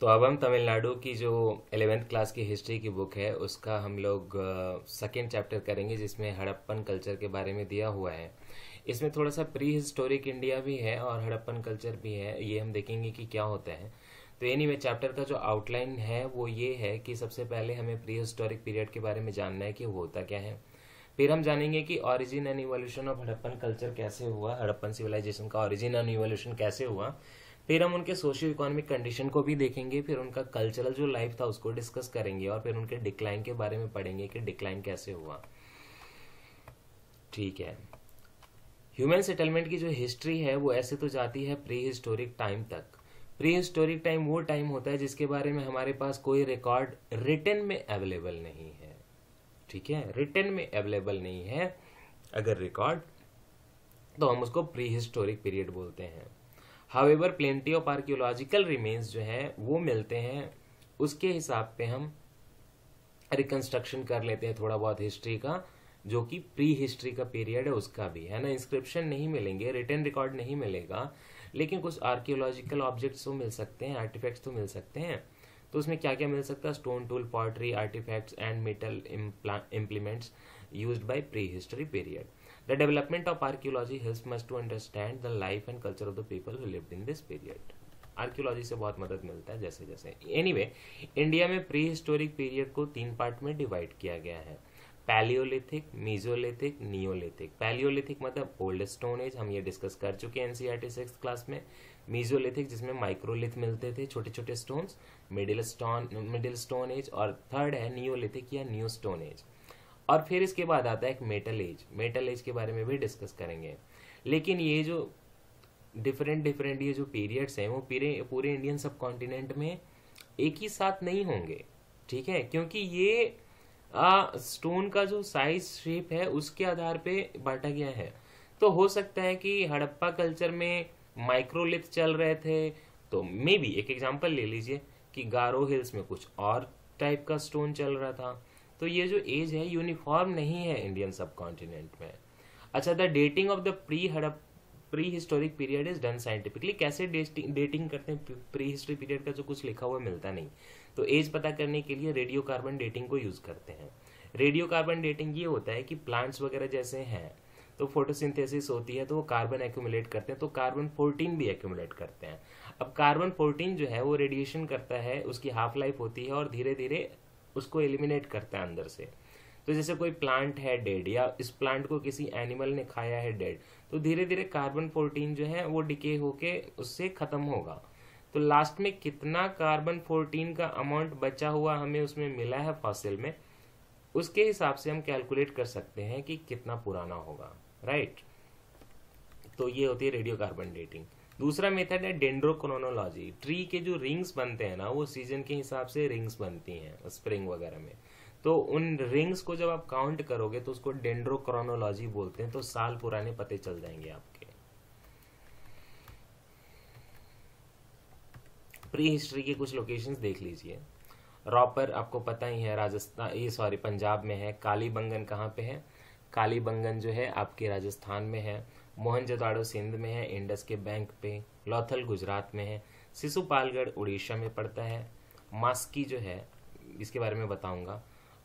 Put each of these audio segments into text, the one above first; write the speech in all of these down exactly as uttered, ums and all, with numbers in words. तो अब हम तमिलनाडु की जो एलेवेंथ क्लास की हिस्ट्री की बुक है उसका हम लोग सेकेंड चैप्टर करेंगे, जिसमें हड़प्पन कल्चर के बारे में दिया हुआ है। इसमें थोड़ा सा प्री हिस्टोरिक इंडिया भी है और हड़प्पन कल्चर भी है, ये हम देखेंगे कि क्या होता है। तो एनीवे चैप्टर का जो आउटलाइन है वो ये है कि सबसे पहले हमें प्री हिस्टोरिक पीरियड के बारे में जानना है कि वो होता क्या है। फिर हम जानेंगे कि origin and evolution of Harappan culture कैसे हुआ, हड़प्पन सिविलाइजेशन का ऑरिजिन एंड इवोल्यूशन कैसे हुआ। फिर हम उनके सोशियो इकोनॉमिक कंडीशन को भी देखेंगे, फिर उनका कल्चरल जो लाइफ था उसको डिस्कस करेंगे और फिर उनके डिक्लाइन के बारे में पढ़ेंगे कि डिक्लाइन कैसे हुआ। ठीक है, ह्यूमन सेटलमेंट की जो हिस्ट्री है वो ऐसे तो जाती है प्री हिस्टोरिक टाइम तक। प्री हिस्टोरिक टाइम वो टाइम होता है जिसके बारे में हमारे पास कोई रिकॉर्ड रिटन में अवेलेबल नहीं है। ठीक है, रिटन में अवेलेबल नहीं है अगर रिकॉर्ड, तो हम उसको प्री हिस्टोरिक पीरियड बोलते हैं। However plenty of archaeological remains जो है वो मिलते हैं, उसके हिसाब पे हम रिकन्स्ट्रक्शन कर लेते हैं थोड़ा बहुत हिस्ट्री का, जो कि प्री हिस्ट्री का पीरियड है उसका भी, है ना। इंस्क्रिप्शन नहीं मिलेंगे, रिटन रिकॉर्ड नहीं मिलेगा, लेकिन कुछ आर्कियोलॉजिकल ऑब्जेक्ट्स तो मिल सकते हैं, आर्टिफैक्ट्स तो मिल सकते हैं। तो उसमें क्या क्या मिल सकता है? Stone tool, pottery, artefacts and metal implements used by pre history period. The development of archaeology helps us to understand the life and culture of the people who lived in this period. Archaeology से बहुत मदद मिलता है जैसे जैसे। Anyway, India में pre historic period को तीन पार्ट में डिवाइड किया गया है, पैलियोलिथिक, मीजोलिथिक, नियोलिथिक। पैलियोलिथिक मतलब ओल्ड स्टोन एज, हम ये डिस्कस कर चुके हैं एनसीईआरटी सिक्स्थ क्लास में। मीजोलिथिक जिसमें माइक्रोलिथ मिलते थे, छोटे छोटे stones, middle stone middle stone age, और थर्ड है नियोलिथिक या न्यू स्टोन एज। और फिर इसके बाद आता है एक मेटल एज, मेटल एज के बारे में भी डिस्कस करेंगे। लेकिन ये जो डिफरेंट डिफरेंट ये जो पीरियड्स हैं वो पूरे इंडियन सब कॉन्टिनेंट में एक ही साथ नहीं होंगे, ठीक है, क्योंकि ये स्टोन का जो साइज शेप है उसके आधार पे बांटा गया है। तो हो सकता है कि हड़प्पा कल्चर में माइक्रोलिथ चल रहे थे, तो मे बी एक एग्जांपल ले लीजिए कि गारो हिल्स में कुछ और टाइप का स्टोन चल रहा था। तो ये जो एज है यूनिफॉर्म नहीं है इंडियन सब कॉन्टिनेंट में। अच्छा, the dating of the pre हड़प pre historic period is done scientifically. कैसे डेटिंग करते हैं? प्री हिस्ट्री पीरियड का जो कुछ लिखा हुआ मिलता नहीं, तो एज पता करने के लिए रेडियो कार्बन डेटिंग को यूज़ करते हैं। रेडियो कार्बन डेटिंग ये होता है कि प्लांट्स वगैरह जैसे हैं तो फोटोसिंथेसिस होती है, तो वो कार्बन एक्यूमुलेट करते हैं, तो कार्बन फोर्टीन भी एक्यूमुलेट करते हैं। अब कार्बन फोर्टीन जो है वो रेडिएशन करता है, उसकी हाफ लाइफ होती है और धीरे धीरे उसको एलिमिनेट करता है अंदर से। तो जैसे कोई प्लांट है डेड, या इस प्लांट को किसी एनिमल ने खाया है डेड, तो धीरे धीरे कार्बन फोर्टीन जो है वो डिके होके उससे ख़त्म होगा। तो लास्ट में कितना कार्बन फोर्टीन का अमाउंट बचा हुआ हमें उसमें मिला है फॉसिल में, उसके हिसाब से हम कैलकुलेट कर सकते हैं कि कितना पुराना होगा, राइट। तो ये होती है रेडियो कार्बन डेटिंग। दूसरा मेथड है डेंड्रोक्रोनोलॉजी। ट्री के जो रिंग्स बनते हैं ना, वो सीजन के हिसाब से रिंग्स बनती हैं स्प्रिंग वगैरह में, तो उन रिंग्स को जब आप काउंट करोगे तो उसको डेंड्रोक्रोनोलॉजी बोलते हैं। तो साल पुराने पते चल जाएंगे आपके। प्री हिस्ट्री के कुछ लोकेशंस देख लीजिए। रॉपर आपको पता ही है, राजस्थान ये सॉरी पंजाब में है। कालीबंगन कहाँ पे है? कालीबंगन जो है आपके राजस्थान में है। मोहनजोदाड़ो सिंध में है, इंडस के बैंक पे। लोथल गुजरात में है। शिशुपालगढ़ उड़ीसा में पड़ता है। मास्की जो है, इसके बारे में बताऊंगा,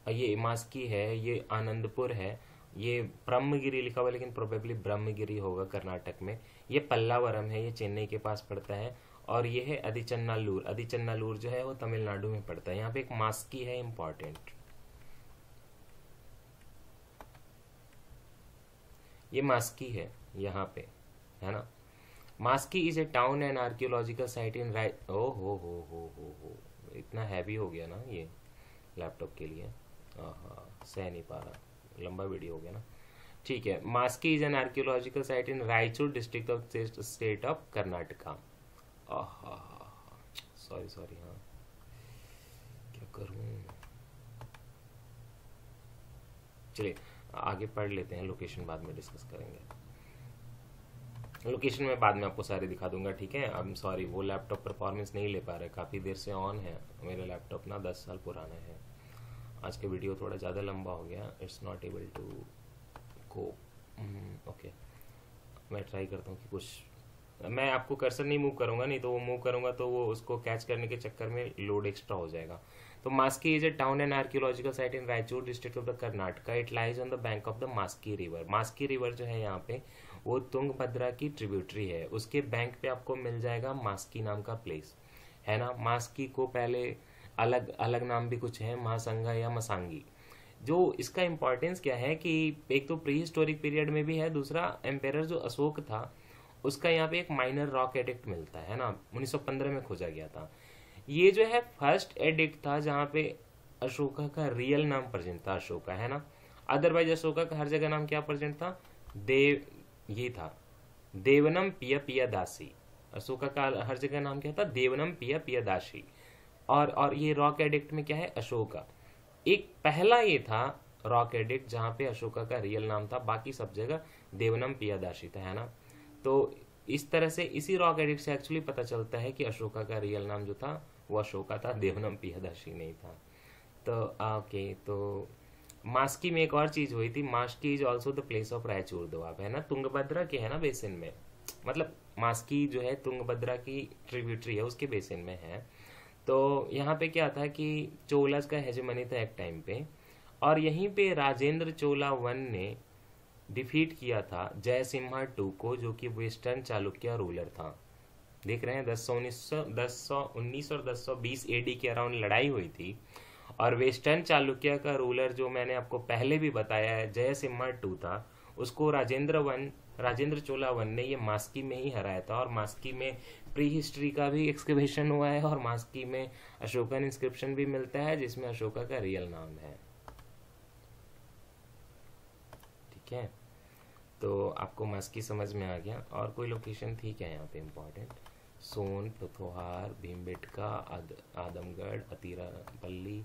ये मास्की है, ये आनंदपुर है, ये ब्रह्मगिरी लिखा हुआ लेकिन प्रोबेबली ब्रह्मगिरी होगा कर्नाटक में। ये पल्लावरम है, ये चेन्नई के पास पड़ता है। और ये है अधिचन्नाल्लूर। अधिचन्नाल्लूर जो है वो तमिलनाडु में पड़ता है। यहाँ पे एक मास्की है इम्पॉर्टेंट। ये मास्की है यहाँ पे, है ना। Maski is a town and archaeological site in right. ओ हो हो हो हो हो, इतना हैवी हो गया ना ये लैपटॉप के लिए, हाँ सह नहीं पा रहा, लंबा वीडियो हो गया ना। ठीक है, Maski is an archaeological site in Raichur district of state of Karnataka. Sorry sorry, हाँ क्या करूँ, चलिए आगे पढ़ लेते हैं। लोकेशन बाद में डिस्कस करेंगे, लोकेशन में बाद में आपको सारे दिखा दूंगा, ठीक है। आई एम सॉरी, वो लैपटॉप परफॉर्मेंस नहीं ले पा रहा है, काफ़ी देर से ऑन है मेरा लैपटॉप ना, दस साल पुराना है। आज का वीडियो थोड़ा ज़्यादा लंबा हो गया, it's not able to cope. Okay, मैं ट्राई करता हूँ कि कुछ मैं आपको कर्सर नहीं मूव करूंगा, नहीं तो वो मूव करूंगा तो वो उसको कैच करने के चक्कर में लोड एक्स्ट्रा हो जाएगा। तो Maski is a town and archaeological site in Raichur district of the Karnataka. It lies on the bank of the Maski river. Maski river जो है यहाँ पे वो तुंगभद्रा की ट्रिब्यूटरी है, उसके बैंक पे आपको मिल जाएगा मास्की नाम का प्लेस, है ना। मास्की को पहले अलग अलग नाम भी कुछ है, महासंगा या मसांगी। जो इसका इम्पोर्टेंस क्या है कि एक तो प्री हिस्टोरिक पीरियड में भी है, दूसरा एम्पेरर जो अशोक था उसका यहाँ पे एक माइनर रॉक एडिक्ट मिलता है ना, उन्नीस सौ पंद्रह में खोजा गया था। ये जो है फर्स्ट एडिक्ट था जहाँ पे अशोका का रियल नाम प्रेजेंट था, अशोका, है ना। अदरवाइज अशोका का हर जगह नाम क्या प्रेजेंट था, देव, ये था देवनम पिया पिया दासी। अशोका का हर जगह नाम क्या था, देवनम पिया पिया दासी। और और ये रॉक एडिक्ट में क्या है, अशोका। एक पहला ये था रॉक एडिक्ट जहाँ पे अशोका का रियल नाम था, बाकी सब जगह देवनम पिया दासी था, है ना। तो इस तरह से इसी रॉक एडिक्ट से एक्चुअली पता चलता है कि अशोका का रियल नाम जो था वो अशोका था, देवनम पियादाशी नहीं था। तो ओके, तो मास्की में एक और चीज हुई थी, Maski is also the place of Raichur Doab, है ना, तुंगभद्रा के, है ना, बेसिन में। मतलब मास्की जो है तुंगभद्रा की ट्रिब्यूटरी है, उसके बेसिन में है। तो यहाँ पे क्या था कि चोलाज का हेजेमनी था एक टाइम पे, और यहीं पे राजेंद्र चोला वन ने डिफीट किया था जयसिम्हा टू को, जो कि वेस्टर्न चालुक्य रूलर था। देख रहे हैं दस सौ उन्नीस सौ दस सौ उन्नीस और दस सौ बीस एडी के अराउंड लड़ाई हुई थी, और वेस्टर्न चालुक्य का रूलर जो मैंने आपको पहले भी बताया है जयसिम्हा टू था, उसको राजेंद्र वन राजेंद्र चोला वन ने ये मास्की में ही हराया था। और मास्की में प्री हिस्ट्री का भी एक्सकवेशन हुआ है, और मास्की में अशोकन इंस्क्रिप्शन भी मिलता है जिसमें अशोका का रियल नाम है, ठीक है। तो आपको मास्की समझ में आ गया। और कोई लोकेशन थी क्या यहाँ पे इम्पोर्टेंट, सोन, पोतवार, भीमबेटका, आद, आदमगढ़, अतिरापल्ली,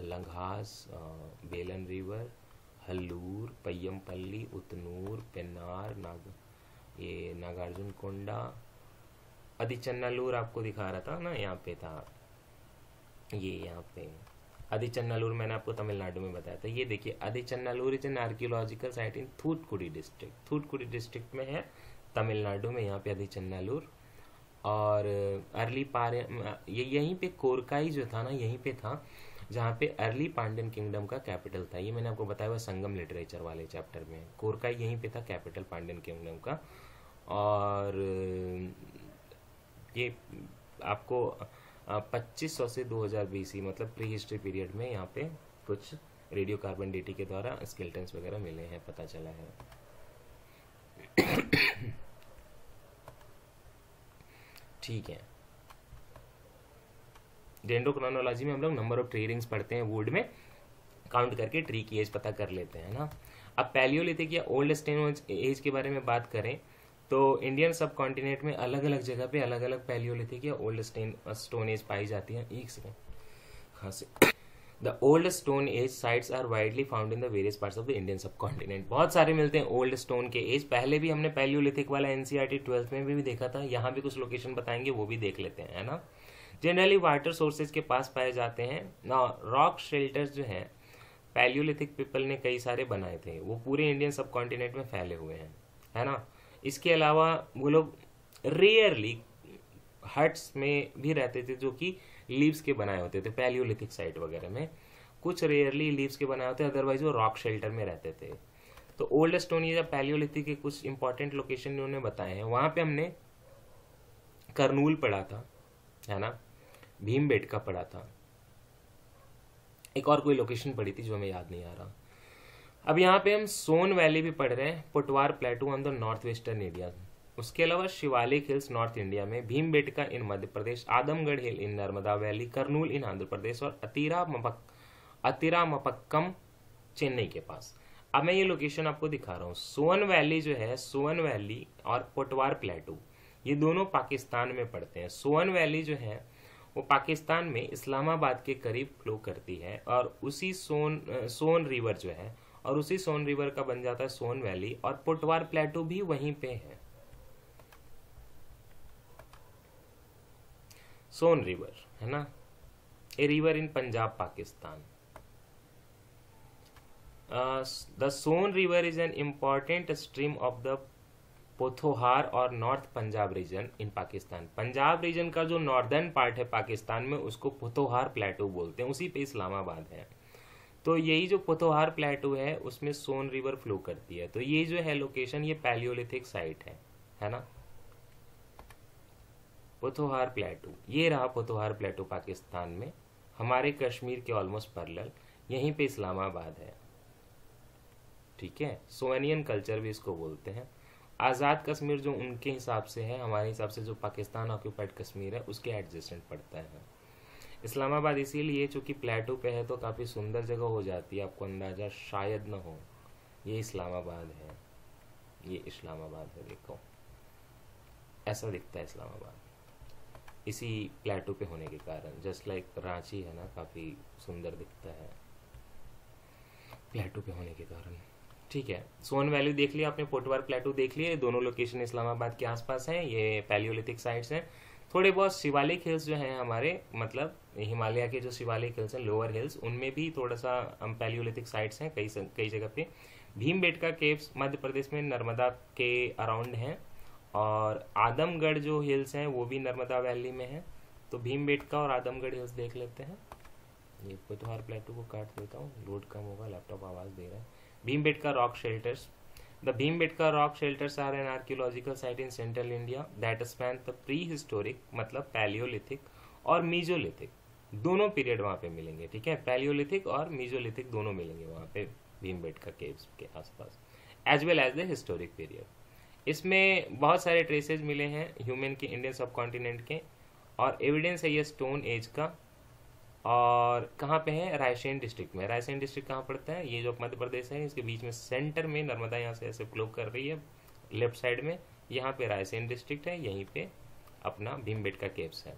लंघास, बेलन रिवर, हल्लूर, पय्यमपल्ली, उतनूर, पेन्नार, नाग ये नागार्जुनकोंडा, अदिचन्नालूर आपको दिखा रहा था ना, यहाँ पे था ये, यहाँ पे आदिचन्नालूर मैंने आपको तमिलनाडु में बताया था। ये देखिए Adichanallur is an archaeological site in Thoothukudi district. Thoothukudi district में है तमिलनाडु में, यहाँ पे आदिचन्नालूर। और अर्ली पारे ये यहीं पे कोरकाई जो था ना, यहीं पे था जहाँ पे अर्ली पांड्यन किंगडम का कैपिटल था। ये मैंने आपको बताया हुआ संगम लिटरेचर वाले चैप्टर में, कोरकाई यहीं पे था कैपिटल पांड्यन किंगडम का। और ये आपको पच्चीस सौ से दो हज़ार बीसी मतलब प्री हिस्ट्री पीरियड में यहाँ पे कुछ रेडियो कार्बन डेटिंग के द्वारा स्केल्टन्स वगैरह मिले हैं, पता चला है, ठीक है। डेंड्रोक्रोनोलॉजी में हम लोग नंबर ऑफ ट्री रिंग्स पढ़ते हैं, वुड में काउंट करके ट्री की एज पता कर लेते हैं ना। अब पैलियोलिथिक या ओल्ड स्टेन एज के बारे में बात करें तो इंडियन सब कॉन्टिनेंट में अलग अलग जगह पे अलग अलग पैलियोलिथिक या ओल्ड स्टेन स्टोन एज पाई जाती हैं। एक सेकेंड खासी the old stone age sites are widely found in the various parts of the Indian subcontinent. बहुत सारे मिलते हैं ओल्ड स्टोन के एज। पहले भी हमने पैलियोलिथिक वाला एनसीईआरटी ट्वेल्थ में भी, भी देखा था, यहाँ भी कुछ लोकेशन बताएंगे, वो भी देख लेते हैं, है ना। जनरली वाटर सोर्सेज के पास पाए जाते हैं। रॉक शेल्टर्स जो हैं पैलियोलिथिक पीपल ने कई सारे बनाए थे, वो पूरे इंडियन सब कॉन्टिनेंट में फैले हुए हैं, है ना। इसके अलावा वो लोग रेयरली हट्स में भी रहते थे जो कि लीव्स के बनाए होते थे। पैलियोलिथिक साइट वगैरह में कुछ रेयरली लीव्स के बनाए होते, अदरवाइज वो रॉक शेल्टर में रहते थे। तो ओल्ड स्टोन या पैलियोलिथिक के कुछ इंपॉर्टेंट लोकेशन इन्होंने बताए हैं। वहाँ पे हमने कर्नूल पढ़ा था, है ना, भीमबेटका पढ़ा था, एक और कोई लोकेशन पढ़ी थी जो हमें याद नहीं आ रहा। अब यहाँ पे हम सोन वैली भी पढ़ रहे हैं, Potwar plateau on the north western India. उसके अलावा शिवालिक हिल्स नॉर्थ इंडिया में, Bhimbetka in Madhya Pradesh, Adamgarh hill in Narmada valley, Kurnool in Andhra Pradesh, और अतिरामपक अतिरामपक्कम चेन्नई के पास। अब मैं ये लोकेशन आपको दिखा रहा हूँ। सोन वैली जो है, सोन वैली और पोटवार प्लेटू ये दोनों पाकिस्तान में पड़ते हैं। सोन वैली जो है वो पाकिस्तान में इस्लामाबाद के करीब फ्लो करती है, और उसी सोन सोन रिवर जो है और उसी सोन रिवर का बन जाता है सोन वैली, और पोटवार प्लेटू भी वहीं पे है। सोन रिवर, है ना, a river in Punjab, Pakistan. The Son river is an important stream of the Pothohar और north Punjab region in Pakistan. Punjab region का जो नॉर्दर्न पार्ट है पाकिस्तान में उसको पोथोहार प्लेटो बोलते हैं, उसी पे इस्लामाबाद है। तो यही जो पोथोहार प्लेटो है उसमें सोन रिवर फ्लो करती है। तो ये जो है लोकेशन ये पैलियोलिथिक साइट है, है ना, पोथोहार प्लेटो। ये रहा पोथोहार प्लेटो पाकिस्तान में, हमारे कश्मीर के ऑलमोस्ट पैरेलल, यहीं पे इस्लामाबाद है। ठीक है, सोनियन कल्चर भी इसको बोलते हैं। आज़ाद कश्मीर जो उनके हिसाब से है, हमारे हिसाब से जो पाकिस्तान ऑक्यूपाइड कश्मीर है उसके एडजेसेंट पड़ता है। इस्लामाबाद इसीलिए चूँकि प्लेटो पे है तो काफ़ी सुंदर जगह हो जाती है, आपको अंदाज़ा शायद ना हो। ये इस्लामाबाद है, ये इस्लामाबाद है, देखो ऐसा दिखता है इस्लामाबाद इसी प्लेटो पे होने के कारण। जस्ट लाइक रांची है ना, काफ़ी सुंदर दिखता है प्लेटो पे होने के कारण। ठीक है, सोन वैली देख लिया आपने, पोटवार प्लेटो देख लिए, दोनों लोकेशन इस्लामाबाद के आसपास हैं, ये पैलियोलिथिक साइट्स हैं। थोड़े बहुत शिवालिक हिल्स जो हैं हमारे, मतलब हिमालय के जो शिवालिक हिल्स हैं, लोअर हिल्स, उनमें भी थोड़ा सा पैलियोलिथिक साइट्स हैं कई कई जगह पे। भीमबेटका केव्स मध्य प्रदेश में नर्मदा के अराउंड हैं, और आदमगढ़ जो हिल्स हैं वो भी नर्मदा वैली में हैं। तो भीमबेटका और आदमगढ़ हिल्स देख लेते हैं। ये पोटवार प्लेटो को काट देता हूँ, लोड कम होगा, लैपटॉप आवाज़ दे रहा है। Bhimbetka rock shelters. The Bhimbetka rock shelters are an archaeological site in central India that spans the prehistoric, मतलब पैलियोलिथिक और मीजोलिथिक, दोनों पीरियड वहाँ पे मिलेंगे। ठीक है, पैलियोलिथिक और मीजोलिथिक दोनों मिलेंगे वहाँ पे भीमबेटका केव्स के आसपास, as well as the historic period. इसमें बहुत सारे ट्रेसेज मिले हैं ह्यूमन के, इंडियन सब कॉन्टिनेंट के, और एविडेंस है ये स्टोन एज का। और कहाँ पे है, रायसेन डिस्ट्रिक्ट में। रायसेन डिस्ट्रिक्ट कहाँ पड़ता है, ये जो मध्य प्रदेश है इसके बीच में सेंटर में नर्मदा यहाँ से ऐसे फ्लो कर रही है लेफ्ट साइड में, यहाँ पे रायसेन डिस्ट्रिक्ट है, यहीं पे अपना भीमबेटका केव्स है।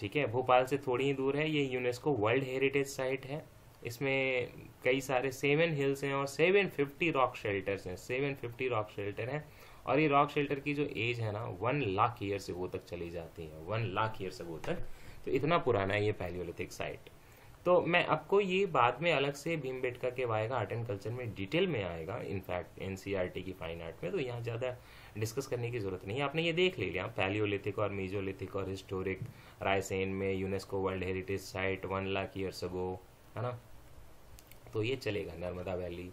ठीक है, भोपाल से थोड़ी ही दूर है, ये यूनेस्को वर्ल्ड हेरिटेज साइट है। इसमें कई सारे सेवन हिल्स हैं और सेवन फिफ्टी रॉक शेल्टर्स हैं, सेवन फिफ्टी रॉक शेल्टर हैं। और ये रॉक शेल्टर की जो एज है ना, वन लाख ईयर से वो तक चली जाती है, वन लाख ईयर से वो तक, तो इतना पुराना है ये पैलियोलिथिक साइट। तो मैं आपको ये बाद में अलग से भीमबेटका के आएगा, आर्ट एंड कल्चर में डिटेल में आएगा, इनफैक्ट एनसीईआरटी की फाइन आर्ट में, तो यहाँ ज़्यादा डिस्कस करने की ज़रूरत नहीं है। आपने ये देख ले लिया, पैलियोलिथिक और मीजोलिथिक और हिस्टोरिक, रायसेन में UNESCO world heritage site, one lakh years ago, है ना। तो ये चलेगा नर्मदा वैली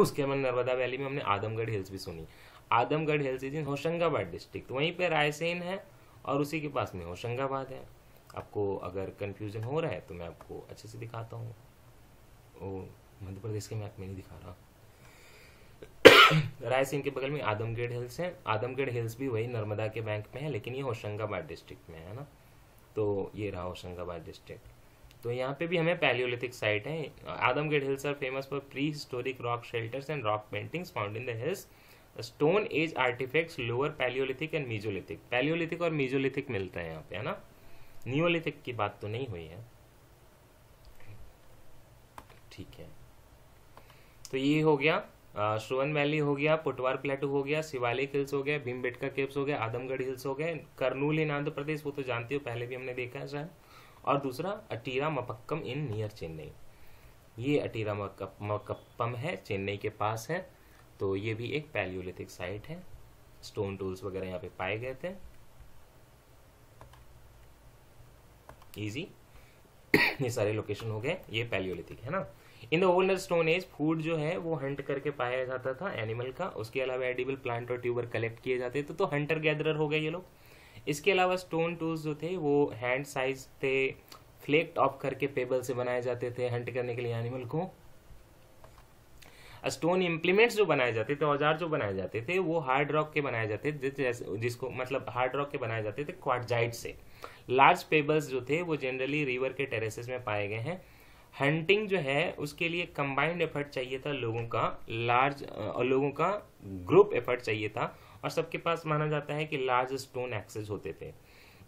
उसके बाद नर्मदा वैली में हमने आदमगढ़ हिल्स भी सुनी। Adamgarh hills is in Hoshangabad district, वहीं पर रायसेन है और उसी के पास में होशंगाबाद है। आपको अगर कन्फ्यूजन हो रहा है तो मैं आपको अच्छे से दिखाता हूँ, वो मध्य प्रदेश के मैप में नहीं दिखा रहा। रायसेन के बगल में आदमगढ़ हिल्स हैं, आदमगढ़ हिल्स भी वही नर्मदा के बैंक में है, लेकिन ये होशंगाबाद डिस्ट्रिक्ट में है ना। तो ये रहा होशंगाबाद डिस्ट्रिक्ट। तो यहाँ पे भी हमें पैलियोलिथिक साइट है। Adamgarh hills are famous for pre historic rock shelters and rock paintings found in the hills, stone age artefacts, lower palaeolithic and mesolithic. Palaeolithic और मीजोलिथिक मिलते हैं यहाँ पे, है ना, नियोलिथिक की बात तो नहीं हुई है। ठीक है, तो ये हो गया, श्रोवन वैली हो गया, पोटवार प्लेटो हो गया, शिवालिक हिल्स हो गया, भीमबेटका केव्स हो गया, आदमगढ़ हिल्स हो गए, कर्नूल इन आंध्र प्रदेश, वो तो जानते हो, पहले भी हमने देखा है शायद। और दूसरा अटीरा मपक्कम इन नियर चेन्नई, ये अटीरा मपक्कम है, चेन्नई के पास है। तो ये भी एक पैलियोलिथिक साइट है, स्टोन टूल्स वगैरह यहाँ पे पाए गए थे। इजी ये सारे लोकेशन हो गए, ये पैलियोलिथिक है ना। In the older stone age food जो है वो हंट करके पाया जाता था एनिमल का, उसके अलावा एडिबल प्लांट और ट्यूबर कलेक्ट किए जाते थे, तो हंटर गैदरर हो गए ये लोग। इसके अलावा स्टोन टूल्स जो थे वो हैंड साइज थे, फ्लेक्ट ऑफ करके पेबल से बनाए जाते थे हंट करने के लिए एनिमल को। स्टोन इम्प्लीमेंट्स जो बनाए जाते थे, औजार जो बनाए जाते थे वो हार्ड रॉक के बनाए जाते थे, जैसे जिसको मतलब हार्ड रॉक के बनाए जाते थे क्वार्ट्जाइट से। लार्ज पेबल्स जो थे वो जनरली रिवर के टेरेसेस में पाए गए हैं। हंटिंग जो है उसके लिए कंबाइंड एफर्ट चाहिए था लोगों का, लार्ज और लोगों का ग्रुप एफर्ट चाहिए था, और सबके पास माना जाता है कि लार्ज स्टोन एक्सेस होते थे।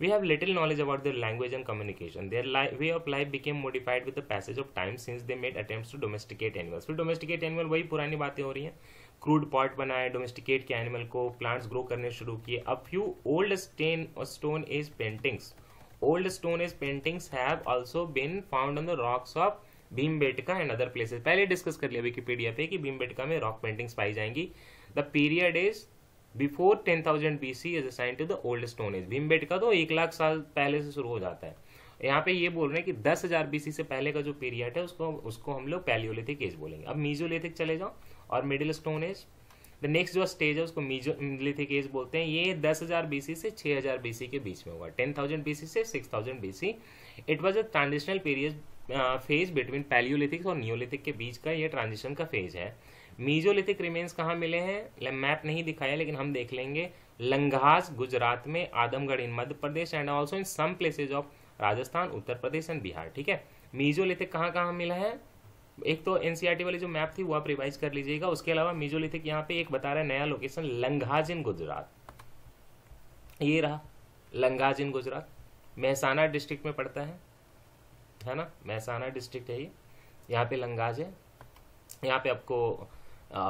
We have little knowledge about their language and communication. Their way of life became modified with the passage of time since they made attempts to domesticate animals. फिर डोमेस्टिकेट एनिमल वही पुरानी बातें हो रही हैं, crude pot बनाए, domesticate के animal को, प्लांट्स ग्रो करने शुरू किए। A few old stand stone age paintings, old stone age paintings have also been found on the rocks of Bhimbetka and other places. पहले डिस्कस कर लिया विकीपीडिया पे कि भीमबेटका में रॉक पेंटिंग्स पाई जाएंगी। The period is before ten thousand B C is assign to the old stone age. Bhimbetka तो एक लाख साल पहले से शुरू हो जाता है। यहाँ पे ये बोल रहे हैं कि दस हजार बी सी से पहले का जो पीरियड है उसको उसको हम लोग पैलियोलिथिक एज बोलेंगे। अब मीजोलिथिक चले जाओ और middle stone age, the next जो स्टेज है उसको मीजोलिथिक एज बोलते हैं। ये दस हजार बी सी से छः हजार बी सी के बीच में हुआ, टेन थाउजेंड बी सी से six thousand B C. It was a transitional period phase between Palaeolithic और नियोलिथिक के बीच का ये ट्रांजिशन का फेज है। मीजोलिथिक रिमेन्स कहाँ मिले हैं मैप नहीं दिखाया, लेकिन हम देख लेंगे लंघाज गुजरात में, Adamgarh in Madhya Pradesh and also in some places of Rajasthan, Uttar Pradesh and Bihar. ठीक है, मीजोलिथिक कहाँ कहाँ मिला है, एक तो एनसीईआरटी वाली जो मैप थी वो आप रिवाइज कर लीजिएगा। उसके अलावा मीजोलिथिक यहाँ पे एक बता रहा है नया लोकेशन लंघाज इन गुजरात, ये रहा लंघाज इन गुजरात, मेहसाना डिस्ट्रिक्ट में पड़ता है, है ना, मेहसाना डिस्ट्रिक्ट है ये, यहाँ पे लंघाज है। यहाँ पे आपको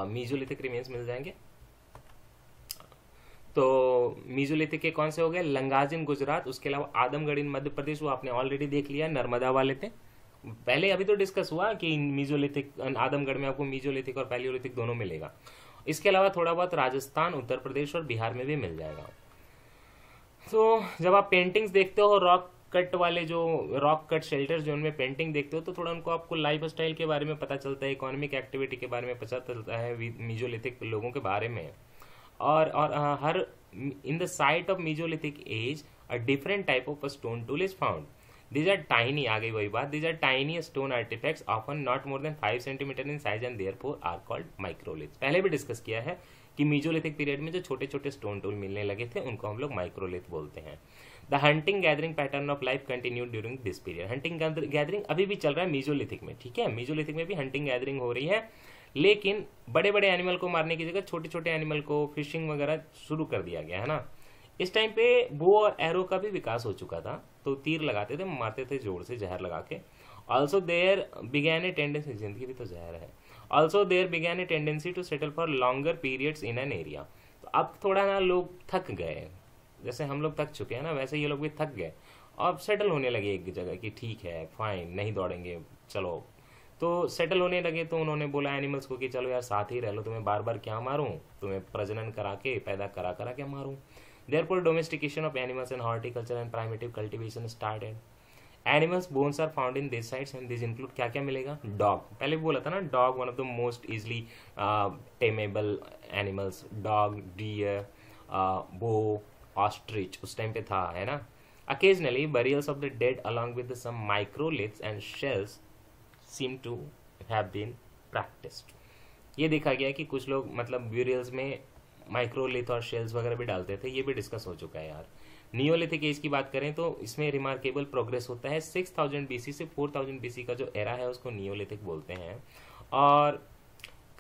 मीजोलिथिक रिमेन्स मिल जाएंगे। तो मीजोलिथिक के कौन से हो गए, लंघाज इन गुजरात, उसके अलावा आदमगढ़ इन मध्य प्रदेश वो आपने ऑलरेडी देख लिया, नर्मदा वाले थे पहले, अभी तो डिस्कस हुआ कि मीजोलिथिक आदमगढ़ में आपको मीजोलिथिक और पैलियोलिथिक दोनों मिलेगा। इसके अलावा थोड़ा बहुत राजस्थान, उत्तर प्रदेश और बिहार में भी मिल जाएगा। तो जब आप पेंटिंग्स देखते हो रॉक कट वाले जो रॉक कट शेल्टर जो उनमें पेंटिंग देखते हो तो थोड़ा उनको आपको लाइफ स्टाइल के बारे में पता चलता है, इकोनॉमिक एक्टिविटी के बारे में पता चलता है मीजोलिथिक लोगों के बारे में। और और हर in the site of mesolithic age a different type of stone tool is found, these are tiny, आ गई वही बात, these are tiny stone artefacts often not more than five centimeter in size and therefore are called microlith. पहले भी discuss किया है कि mesolithic period में जो छोटे छोटे स्टोन टूल मिलने लगे थे उनको हम लोग माइक्रोलिथ बोलते हैं। The hunting gathering pattern of life continue during this period, hunting gathering अभी भी चल रहा है मीजोलिथिक में। ठीक है, मीजोलिथिक में भी हंटिंग गैदरिंग हो रही है, लेकिन बड़े बड़े एनिमल को मारने की जगह छोटे छोटे एनिमल को फिशिंग वगैरह शुरू कर दिया गया है ना। इस टाइम पे बो और एरो का भी विकास हो चुका था, तो तीर लगाते थे, मारते थे जोर से जहर लगा के। Also there began a tendency, जिंदगी भी तो जहर है। Also there began a tendency to settle for longer periods in an area. तो अब थोड़ा ना लोग थक गए, जैसे हम लोग थक चुके हैं ना वैसे ये लोग भी थक गए, अब सेटल होने लगे एक जगह कि ठीक है फाइन नहीं दौड़ेंगे चलो, तो सेटल होने लगे। तो उन्होंने बोला एनिमल्स को कि चलो यार साथ ही रह लो, तुम्हें बार बार क्या मारूं, तुम्हें प्रजनन करा के पैदा करा करा के मारूं। Therefore domestication of animals and horticulture and primitive cultivation started. Animals bones are found in this sites and this include, क्या क्या मिलेगा, डॉग, पहले बोला था ना dog one of the most easily tamable animals, dog, deer, boar, ostrich उस time पे था, है ना। Occasionally burials of the dead along with some microliths and shells seem to have been practised. ये देखा गया कि कुछ लोग मतलब ब्यूरियल्स में माइक्रोलिथ और शेल्स वगैरह भी डालते थे, ये भी डिस्कस हो चुका है यार। नियोलिथिक एज की बात करें तो इसमें रिमार्केबल प्रोग्रेस होता है, सिक्स थाउजेंड बी सी से फोर थाउजेंड बी सी का जो एरा है उसको नियोलिथिक बोलते हैं। और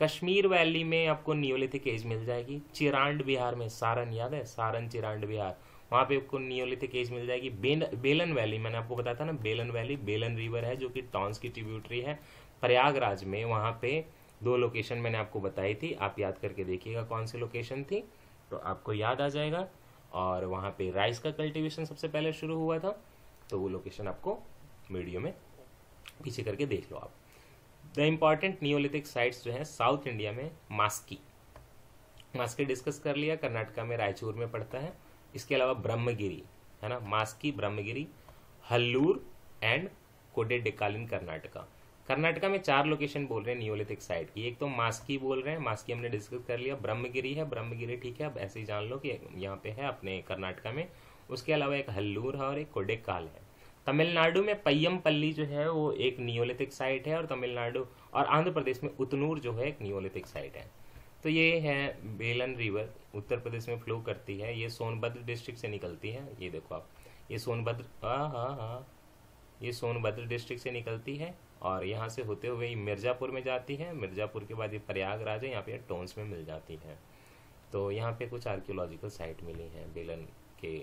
कश्मीर वैली में आपको नियोलिथिक एज मिल जाएगी। चिरांड बिहार में, सारण याद है, सारण चिरांड बिहार, वहाँ पे आपको नियोलिथिक एज मिल जाएगी। बेल, बेलन वैली, मैंने आपको बताया था ना बेलन वैली, बेलन रिवर है जो कि टॉन्स की ट्रिब्यूटरी है। प्रयागराज में वहाँ पे दो लोकेशन मैंने आपको बताई थी, आप याद करके देखिएगा कौन सी लोकेशन थी तो आपको याद आ जाएगा। और वहाँ पे राइस का कल्टिवेशन सबसे पहले शुरू हुआ था, तो वो लोकेशन आपको वीडियो में पीछे करके देख लो आप। द इम्पॉर्टेंट नियोलिथिक साइट्स जो हैं साउथ इंडिया में, मास्की, मास्की डिस्कस कर लिया, कर्नाटका में रायचूर में पड़ता है। इसके अलावा ब्रह्मगिरी, है ना, मास्की, ब्रह्मगिरी, हल्लूर एंड कोडेडेकालिन कर्नाटका। कर्नाटका में चार लोकेशन बोल रहे हैं नियोलिथिक साइट की, एक तो मास्की बोल रहे हैं, मास्की हमने डिस्कस कर लिया, ब्रह्मगिरी है, ब्रह्मगिरी ठीक है अब ऐसे ही जान लो कि यहाँ पे है अपने कर्नाटका में, उसके अलावा एक हल्लूर है और एक कोडेकाल है। तमिलनाडु में पय्यमपल्ली जो है वो एक नियोलिथिक साइट है, और तमिलनाडु और आंध्र प्रदेश में उतनूर जो है एक नियोलिथिक साइट है। तो ये है बेलन रिवर, उत्तर प्रदेश में फ्लो करती है, ये सोनभद्र डिस्ट्रिक्ट से निकलती है, ये देखो आप, ये सोनभद्र हाँ हाँ हाँ ये सोनभद्र डिस्ट्रिक्ट से निकलती है और यहाँ से होते हुए ये मिर्ज़ापुर में जाती है, मिर्ज़ापुर के बाद ये प्रयागराज है, यहाँ पे टोंस में मिल जाती है। तो यहाँ पे कुछ आर्कियोलॉजिकल साइट मिली हैं बेलन के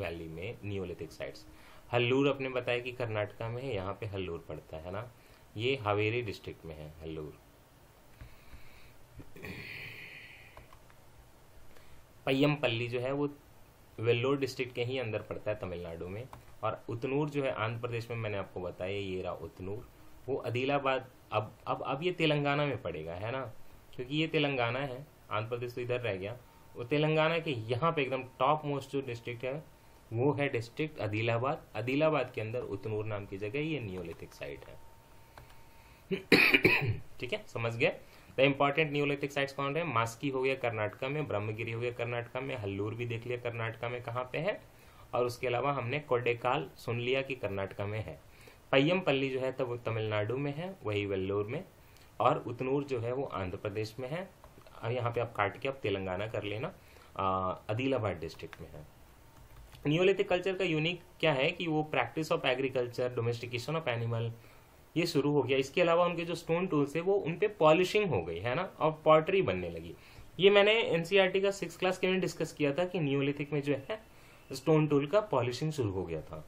वैली में नियोलिथिक साइट्स। हल्लूर अपने बताया कि कर्नाटका में है, यहाँ पे हल्लूर पड़ता है ना, ये हावेरी डिस्ट्रिक्ट में है हल्लूर। पय्यमपल्ली जो है वो वेल्लोर डिस्ट्रिक्ट के ही अंदर पड़ता है तमिलनाडु में, और उतनूर जो है आंध्र प्रदेश में मैंने आपको बताया, ये रहा उतनूर, वो आदिलाबाद, अब अब अब ये तेलंगाना में पड़ेगा, है ना, क्योंकि ये तेलंगाना है आंध्र प्रदेश तो इधर रह गया। और तेलंगाना के यहाँ पे एकदम टॉप मोस्ट जो डिस्ट्रिक्ट है वो है डिस्ट्रिक्ट आदिलाबाद। आदिलाबाद के अंदर उतनूर नाम की जगह, ये नियोलिथिक साइट है। ठीक है, समझ गए। द इंपॉर्टेंट नियोलिथिक साइट्स कौन है? मास्की हो गया कर्नाटका में, ब्रह्मगिरी हो गया कर्नाटका में, हल्लूर भी देख लिया कर्नाटका में कहाँ पे है, और उसके अलावा हमने कोडेकाल सुन लिया कि कर्नाटका में है। पय्यमपल्ली जो है तो वो तमिलनाडु में है, वही वेल्लोर में, और उतनूर जो है वो आंध्र प्रदेश में है। और यहाँ पे आप काट के आप तेलंगाना कर लेना, आदिलाबाद डिस्ट्रिक्ट में है। नियोलिथिक कल्चर का यूनिक क्या है कि वो practice of agriculture, domestication of animal, ये शुरू हो गया। इसके अलावा उनके जो स्टोन टूल्स है वो उनपे पॉलिशिंग हो गई है ना, और पॉटरी बनने लगी। ये मैंने एनसीईआरटी का सिक्स क्लास के में डिस्कस किया था कि नियोलिथिक में जो है स्टोन टूल का पॉलिशिंग शुरू हो गया था।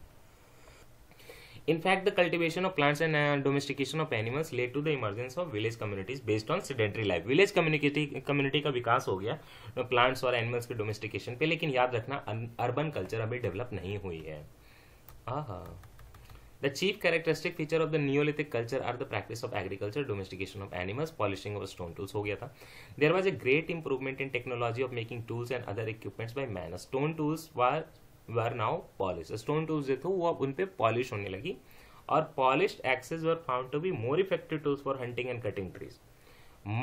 In fact the cultivation of plants and domestication of animals led to the emergence of village communities based on sedentary life. Village community community का विकास हो गया प्लांट्स और एनिमल्स के डोमेस्टिकेशन पे, लेकिन याद रखना अर्बन कल्चर अभी डेवलप नहीं हुई है। Aha, the chief characteristic feature of the neolithic culture are the practice of agriculture, domestication of animals, polishing of stone tools हो गया था। There was a great improvement in technology of making tools and other equipments by man. Stone tools were were now polish. Stone tools जो थे वो अब उनपे polish होने लगी, और polished axes were found to be more effective tools for hunting and cutting trees.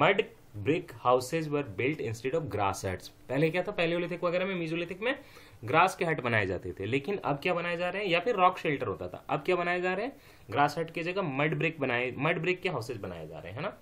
Mud brick houses were built instead of grass huts. पहले क्या था, पैलियोलिथिक वगैरह में, मेसोलिथिक में ग्रास के हट बनाए जाते थे, लेकिन अब क्या बनाए जा रहे हैं, या फिर रॉक शेल्टर होता था, अब क्या बनाए जा रहे हैं, ग्रास हट की जगह मड ब्रिक बनाए, मड ब्रिक के हाउसेज बनाए जा रहे हैं ना।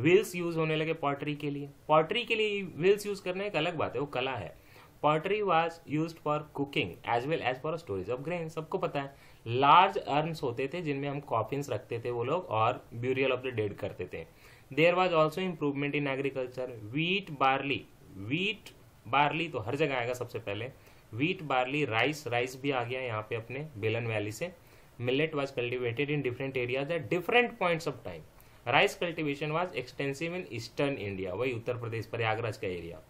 व्हील्स यूज होने लगे पॉटरी के लिए। पॉटरी के लिए व्हील्स यूज करना एक अलग बात है, वो कला है। Pottery was used for cooking as well as for storage of grain. सबको पता है लार्ज अर्न्स होते थे जिनमें हम कॉफिन्स रखते थे वो लोग, और ब्यूरियल ऑफ द डेड करते थे। There was also improvement in agriculture. Wheat barley, wheat barley तो हर जगह आएगा सबसे पहले, वीट बार्ली, राइस, राइस भी आ गया यहाँ पे अपने बेलन वैली से। Millet was cultivated in different areas at different points of time. Rice cultivation was extensive in eastern India, वही उत्तर प्रदेश प्रयागराज का area.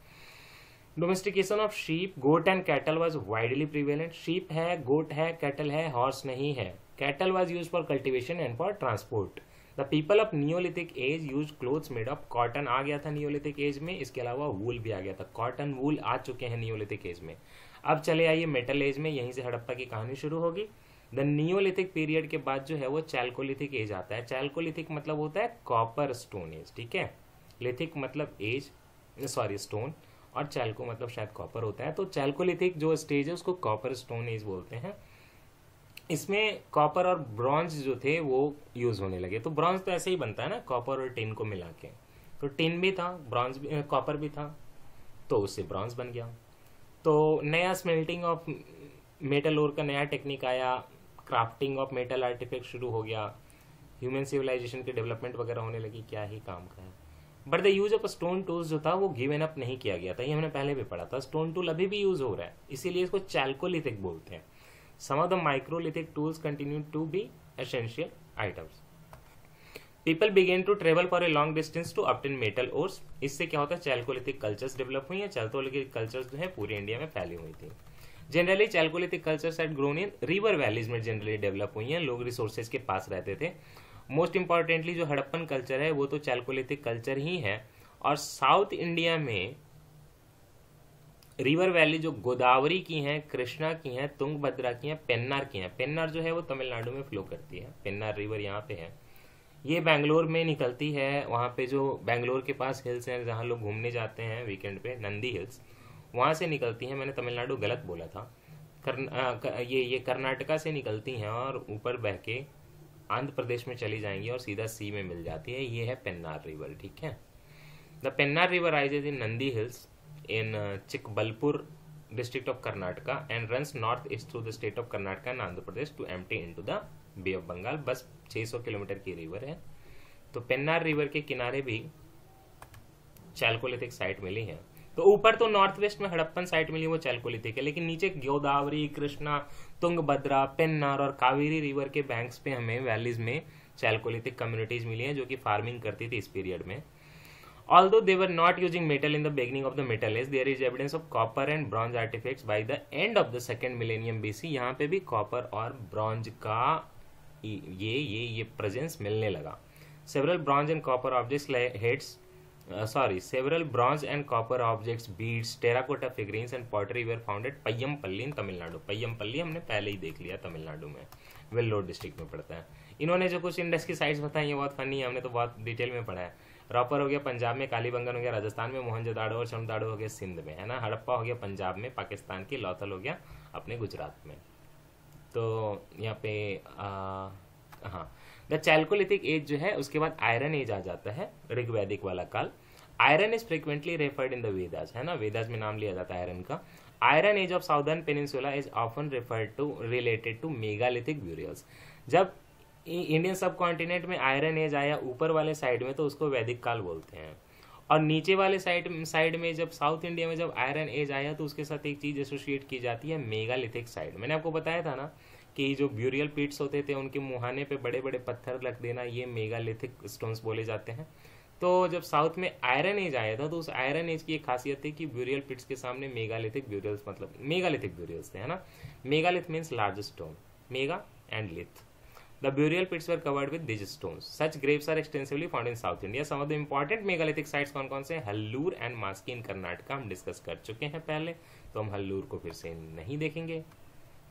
Domestication of sheep, goat and cattle was widely prevalent. Sheep है, goat है, cattle है, horse नहीं है। Cattle was use for cultivation and for transport. The people of neolithic age use clothes made of cotton, आ गया था neolithic age में। इसके अलावा वूल भी आ गया था, कॉटन वूल आ चुके हैं नियोलिथिक एज में। अब चले आइए मेटल एज में, यहीं से हड़प्पा की कहानी शुरू होगी। द नियोलिथिक पीरियड के बाद जो है वो चाल्कोलिथिक एज आता है। चाल्कोलिथिक मतलब होता है कॉपर स्टोन एज, ठीक है, लिथिक मतलब एज, सॉरी स्टोन, और चाल्को मतलब शायद कॉपर होता है, तो चाल्कोलिथिक जो स्टेज है उसको कॉपर स्टोन एज बोलते हैं। इसमें कॉपर और ब्रॉन्ज जो थे वो यूज होने लगे। तो ब्रॉन्ज तो ऐसे ही बनता है ना, कॉपर और टिन को मिला के, तो टिन भी था, ब्रॉन्ज भी, कॉपर भी था, तो उससे ब्रॉन्ज बन गया। तो नया स्मेल्टिंग ऑफ मेटल ओर का नया टेक्निक आया, क्राफ्टिंग ऑफ मेटल आर्टिफैक्ट शुरू हो गया, ह्यूमन सिविलाइजेशन की डेवलपमेंट वगैरह होने लगी। क्या ही काम का है। But the use of stone tools जो था वो गिवन अप नहीं किया गया था, ये हमने पहले भी पढ़ा था। स्टोन टूल अभी भी यूज हो रहा है, इसीलिए इसको चाल्कोलिथिक बोलते हैं। Some of the microlithic tools continue to be essential items. People began to travel for a long distance to obtain metal ores. इससे क्या होता है, चाल्कोलिथिक कल्चर्स डेवलप हुई है। चाल्कोलिथिक कल्चर्स जो है पूरी इंडिया में फैली हुई थी। Generally chalcolithic cultures at grown in river valleys में जनरली डेवलप हुई हैं, लोग रिसोर्सेज के पास रहते थे। मोस्ट इम्पॉर्टेंटली जो हड़प्पन कल्चर है वो तो चाल्कोलिथिक कल्चर ही है, और साउथ इंडिया में रिवर वैली जो गोदावरी की हैं, कृष्णा की हैं, तुंगभद्रा की हैं, पेन्नार की हैं। पेन्नार जो है वो तमिलनाडु में फ्लो करती है, पेन्नार रिवर यहाँ पे है। ये बेंगलोर में निकलती है, वहाँ पे जो बेंगलोर के पास हिल्स हैं जहाँ लोग घूमने जाते हैं वीकेंड पे, नंदी हिल्स, वहाँ से निकलती है। मैंने तमिलनाडु गलत बोला था, करन, आ, कर, ये ये कर्नाटका से निकलती हैं और ऊपर बह के आंध्र प्रदेश में चली जाएंगी और सीधा सी में मिल जाती है। ये है पेन्नार रिवर, ठीक है। The Pennar river rises in Nandi hills in Chikkaballapur district of Karnataka and runs north east through the state of Karnataka and Andhra Pradesh to empty into the bay of Bengal. बस छह सौ किलोमीटर की रिवर है। तो पेन्नार रिवर के किनारे भी चाल्कोलिथिक साइट मिली है। तो ऊपर तो नॉर्थ वेस्ट में हड़प्पन साइट मिली वो चाल्कोलिथिक है, लेकिन नीचे गोदावरी, कृष्णा, तुंगभद्रा, पेन्नार और कावेरी रिवर के बैंक्स पे हमें वैलीज में चाल्कोलिथिक कम्युनिटीज मिली हैं जो कि फार्मिंग करती थी इस पीरियड में। Although they were not using metal in the beginning of the metal age, there is evidence of copper and bronze artifacts by the end of the second millennium BC. यहाँ पे भी copper और bronze का ये ये ये presence मिलने लगा। Several bronze and copper objects heads uh, sorry, several bronze and copper objects, beads, terracotta figurines and pottery were found at Payyampalli in Tamil Nadu. Payyampalli हमने पहले ही देख लिया, तमिलनाडु में वेल्लोर डिस्ट्रिक्ट में पड़ता है। इन्होंने जो कुछ इंडस की साइट्स बताई ये बहुत फनी है, हमने तो बहुत डिटेल में पढ़ा है। रॉपर हो गया पंजाब में, कालीबंगन हो गया राजस्थान में, मोहनजोदाड़ो और चमदाड़ो हो गया सिंध में, है ना। हड़प्पा हो गया पंजाब में, पाकिस्तान की लोथल हो गया अपने गुजरात में। तो यहाँ पे आ, हाँ द चैल्कोलिथिक एज जो है उसके बाद आयरन एज आ जाता है, ऋग्वैदिक वाला काल। Iron is frequently referred in the Vedas, है ना, वेदास में नाम लिया जाता है आयरन का। Iron age of southern peninsula is often referred to related to megalithic burials. जब इंडियन सब कॉन्टिनेंट में आयरन एज आया ऊपर वाले साइड में तो उसको वैदिक काल बोलते हैं, और नीचे वाले साइड साइड में जब साउथ इंडिया में जब आयरन एज आया तो उसके साथ एक चीज़ एसोसिएट की जाती है, मेगालिथिक साइड। मैंने आपको बताया था ना कि जो ब्यूरियल पीट्स होते थे उनके मुहाने पे बड़े बड़े पत्थर रख देना, ये मेगालिथिक स्टोन्स बोले जाते हैं। तो जब साउथ में आयरन एज आया था तो उस आयरन एज की एक खासियत थी कि ब्यूरियल पीट्स के सामने मेगालिथिक ब्यूरियल्स, मतलब मेगालिथिक ब्यूरियल्स थे, है ना। Megalith means large stone, mega and lith. The burial pits were covered with these stones. Such graves are extensively found in South India. Some of the important megalithic sites कौन कौन से? Hallur and Maski in Karnataka हम discuss कर चुके हैं पहले, तो हम हल्लूर को फिर से नहीं देखेंगे,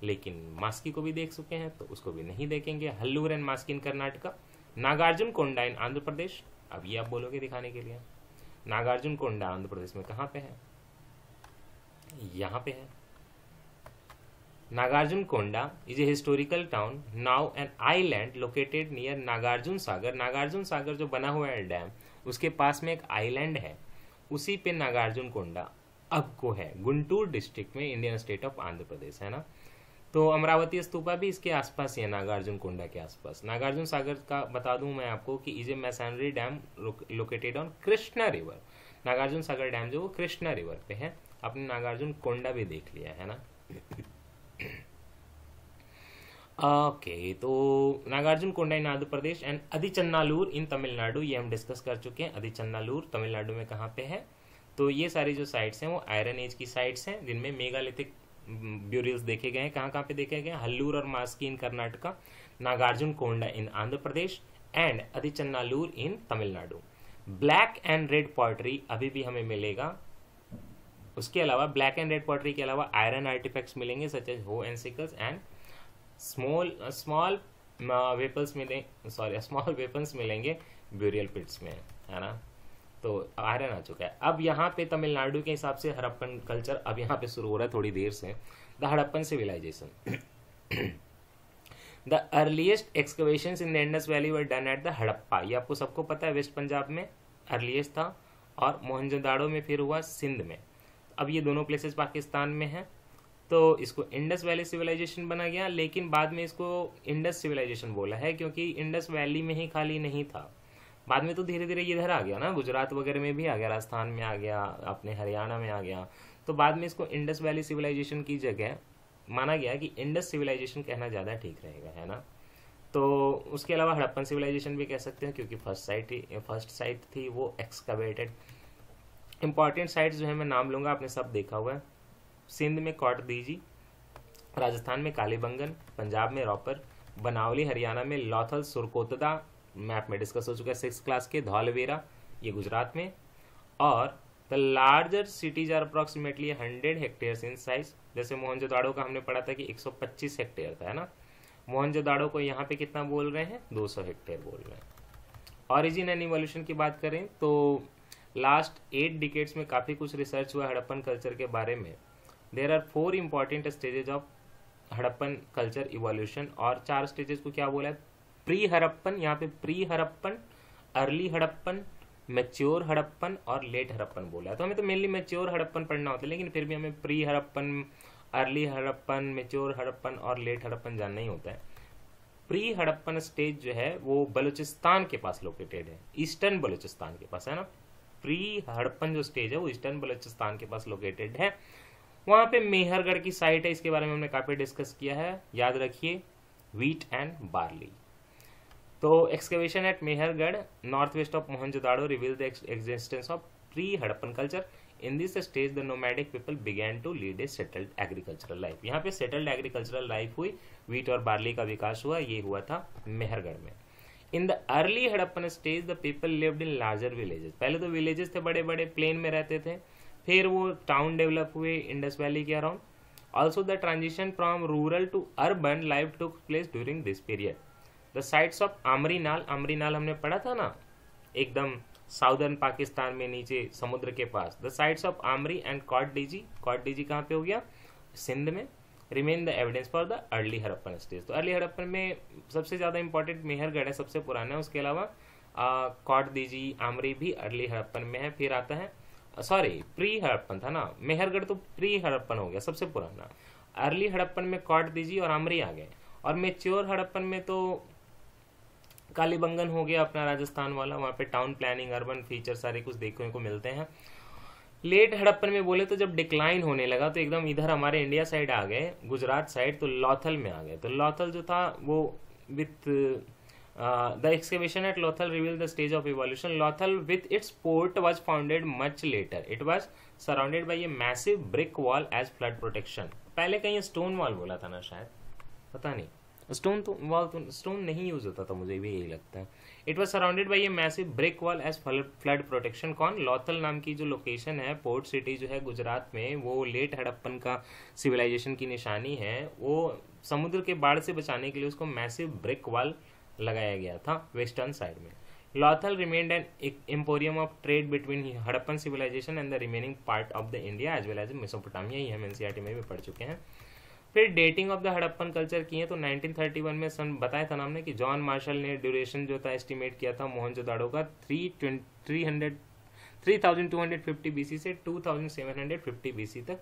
लेकिन मास्की को भी देख चुके हैं तो उसको भी नहीं देखेंगे। Hallur and Maski in Karnataka, Nagarjunakonda in Andhra Pradesh. अब ये आप बोलोगे दिखाने के लिए, नागार्जुनकोंडा आंध्र प्रदेश में कहाँ पे है? यहाँ पे है। Nagarjunakonda is a historical town, now an island located near Nagarjuna Sagar. Nagarjuna Sagar जो बना हुआ है डैम, उसके पास में एक आइलैंड है, उसी पे नागार्जुनकोंडा अब को है, गुंटूर डिस्ट्रिक्ट में, Indian state of Andhra Pradesh, है ना। तो अमरावती स्तूपा भी इसके आसपास ही है, नागार्जुनकोंडा के आसपास। नागार्जुन सागर का बता दूं मैं आपको कि is a masonry dam located on Krishna river. Nagarjuna Sagar dam जो वो कृष्णा रिवर पे है। आपने नागार्जुनकोंडा भी देख लिया है ना। ओके okay, तो Nagarjunakonda in Andhra Pradesh and Adichanallur in Tamil Nadu, ये हम डिस्कस कर चुके हैं। अधिचन्नालूर तमिलनाडु में कहाँ पे है? तो ये सारी जो साइट्स हैं वो आयरन एज की साइट्स हैं जिनमें मेगालिथिक ब्यूरियल्स देखे गए हैं। कहाँ कहाँ पे देखे गए? हल्लूर और Maski in Karnataka, Nagarjunakonda in Andhra Pradesh and Adichanallur in Tamil Nadu. Black and red pottery अभी भी हमें मिलेगा। उसके अलावा ब्लैक एंड रेड पॉटरी के अलावा आयरन आर्टिफैक्ट्स मिलेंगे, such as hoe and sickles and small small weapons मिले सॉरी स्मॉल वेपन्स मिलेंगे ब्यूरियल पिट्स में, है ना। तो आयरन आ चुका है। अब यहाँ पे तमिलनाडु के हिसाब से हड़प्पन कल्चर अब यहाँ पे शुरू हो रहा है थोड़ी देर से। The Harappan civilization, the earliest excavations in the Indus valley were done at the Harappa. ये आपको सबको पता है, वेस्ट पंजाब में अर्लीस्ट था और मोहनजोदाड़ो में फिर हुआ सिंध में। अब ये दोनों प्लेसेस पाकिस्तान में हैं। तो इसको इंडस वैली सिविलाइजेशन बना गया, लेकिन बाद में इसको इंडस सिविलाइजेशन बोला है क्योंकि इंडस वैली में ही खाली नहीं था, बाद में तो धीरे धीरे इधर आ गया ना, गुजरात वगैरह में भी आ गया, राजस्थान में आ गया, अपने हरियाणा में आ गया। तो बाद में इसको इंडस वैली सिविलाइजेशन की जगह माना गया कि इंडस सिविलाइजेशन कहना ज़्यादा ठीक रहेगा, है ना। तो उसके अलावा हड़प्पन सिविलाइजेशन भी कह सकते हैं क्योंकि फर्स्ट साइट फर्स्ट साइट थी वो एक्सकवेटेड। इंपॉर्टेंट साइट्स जो है मैं नाम लूँगा, आपने सब देखा हुआ है। सिंध में कॉट दीजी, राजस्थान में कालीबंगन, पंजाब में रॉपर, बनावली हरियाणा में लोथल, सुरकोतदा मैप में डिस्कस हो चुका है सिक्स क्लास के, धौलवेरा ये गुजरात में। और the larger cities are approximately hundred hectares in size. जैसे मोहनजोदाड़ो का हमने पढ़ा था कि एक सौ पच्चीस हेक्टेयर था, है ना। मोहनजोदाड़ो को यहाँ पे कितना बोल रहे हैं? दो सौ हेक्टेयर बोल रहे हैं। ऑरिजिन एंड इवोल्यूशन की बात करें तो लास्ट एट डिकेड्स में काफ़ी कुछ रिसर्च हुआ हड़प्पन कल्चर के बारे में। There are four important stages of Harappan culture evolution, और चार स्टेजेस को क्या बोला है? प्री हड़प्पन, यहाँ पे pre Harappan, early Harappan, mature Harappan और लेट हड़प्पन बोला है। तो हमें तो मेनली मैच्योर हड़प्पन पढ़ना होता है, लेकिन फिर भी हमें pre Harappan, early Harappan, mature Harappan और लेट हड़प्पन जानना ही होता है। प्री हड़प्पन स्टेज जो है वो बलूचिस्तान के पास लोकेटेड है, ईस्टर्न बलूचिस्तान के पास, है ना। प्री हड़प्पन जो स्टेज है वो ईस्टर्न बलूचिस्तान के पास लोकेटेड है। वहाँ पे मेहरगढ़ की साइट है, इसके बारे में हमने काफ़ी डिस्कस किया है, याद रखिए, व्हीट एंड बार्ली। तो excavation at Mehrgarh north west of Mohenjodaro reveal the existence of pre Harappan culture. In this stage the nomadic people began to lead a settled agricultural life. यहाँ पे सेटल्ड एग्रीकल्चरल लाइफ हुई, wheat और barley का विकास हुआ, ये हुआ था मेहरगढ़ में। In the early Harappan stage the people lived in larger villages. पहले तो विलेजेस थे बड़े बड़े, प्लेन में रहते थे, फिर वो टाउन डेवलप हुए इंडस वैली के around. Also the transition from rural to urban life took place during this period. The sites of Amri Nal, Amri नाल हमने पढ़ा था ना, एकदम साउदर्न पाकिस्तान में नीचे समुद्र के पास। The sites of Amri and Kot Diji, Kot Diji कहाँ पे हो गया, सिंध में, remain the evidence for the early Harappan stage. तो अर्ली हड़प्पन में सबसे ज़्यादा इंपॉर्टेंट मेहरगढ़ है, सबसे पुराना है, उसके अलावा कॉटडीजी आमरी भी अर्ली हड़प्पन में है। फिर आता है, सॉरी प्री हड़प्पन था ना, मेहरगढ़ तो प्री हड़प्पन हो गया सबसे पुराना, अर्ली हड़प्पन में कॉटडीजी और आमरी आ गए। और मेच्योर हड़प्पन में तो कालीबंगन हो गया अपना राजस्थान वाला, वहाँ पे टाउन प्लानिंग, अर्बन फीचर सारे कुछ देखने को मिलते हैं। लेट हड़प्पन में बोले तो जब डिक्लाइन होने लगा तो एकदम इधर हमारे इंडिया साइड आ गए, गुजरात साइड, तो लोथल में आ गए। तो लोथल जो था वो with the excavation at Lothal reveal the stage of evolution. Lothal with its port was founded much later. It was surrounded by a massive brick wall as flood protection. पहले कहीं स्टोन वॉल बोला था ना शायद, पता नहीं, स्टोन तो वॉल तो स्टोन नहीं यूज होता था, मुझे भी यही लगता है। It was surrounded by a massive brick wall as flood protection. कौन? लोथल नाम की जो लोकेशन है, पोर्ट सिटी जो है गुजरात में, वो लेट हड़प्पन का सिविलाइजेशन की निशानी है। वो समुद्र के बाढ़ से बचाने के लिए उसको मैसिव ब्रिक वॉल लगाया गया था वेस्टर्न साइड में। Lothal remained an emporium of trade between Harappan civilisation and the remaining part of the India as well as Mesopotamia. ये हम एनसीईआरटी में भी पढ़ चुके हैं। फिर dating of the Harappan culture किए तो नाइनटीन थर्टी वन में सन बताया था हमने कि जॉन मार्शल ने ड्यूरेशन जो था एस्टिमेट किया था मोहनजोदाड़ो का three thousand two hundred fifty BC से two thousand seven hundred fifty BC तक।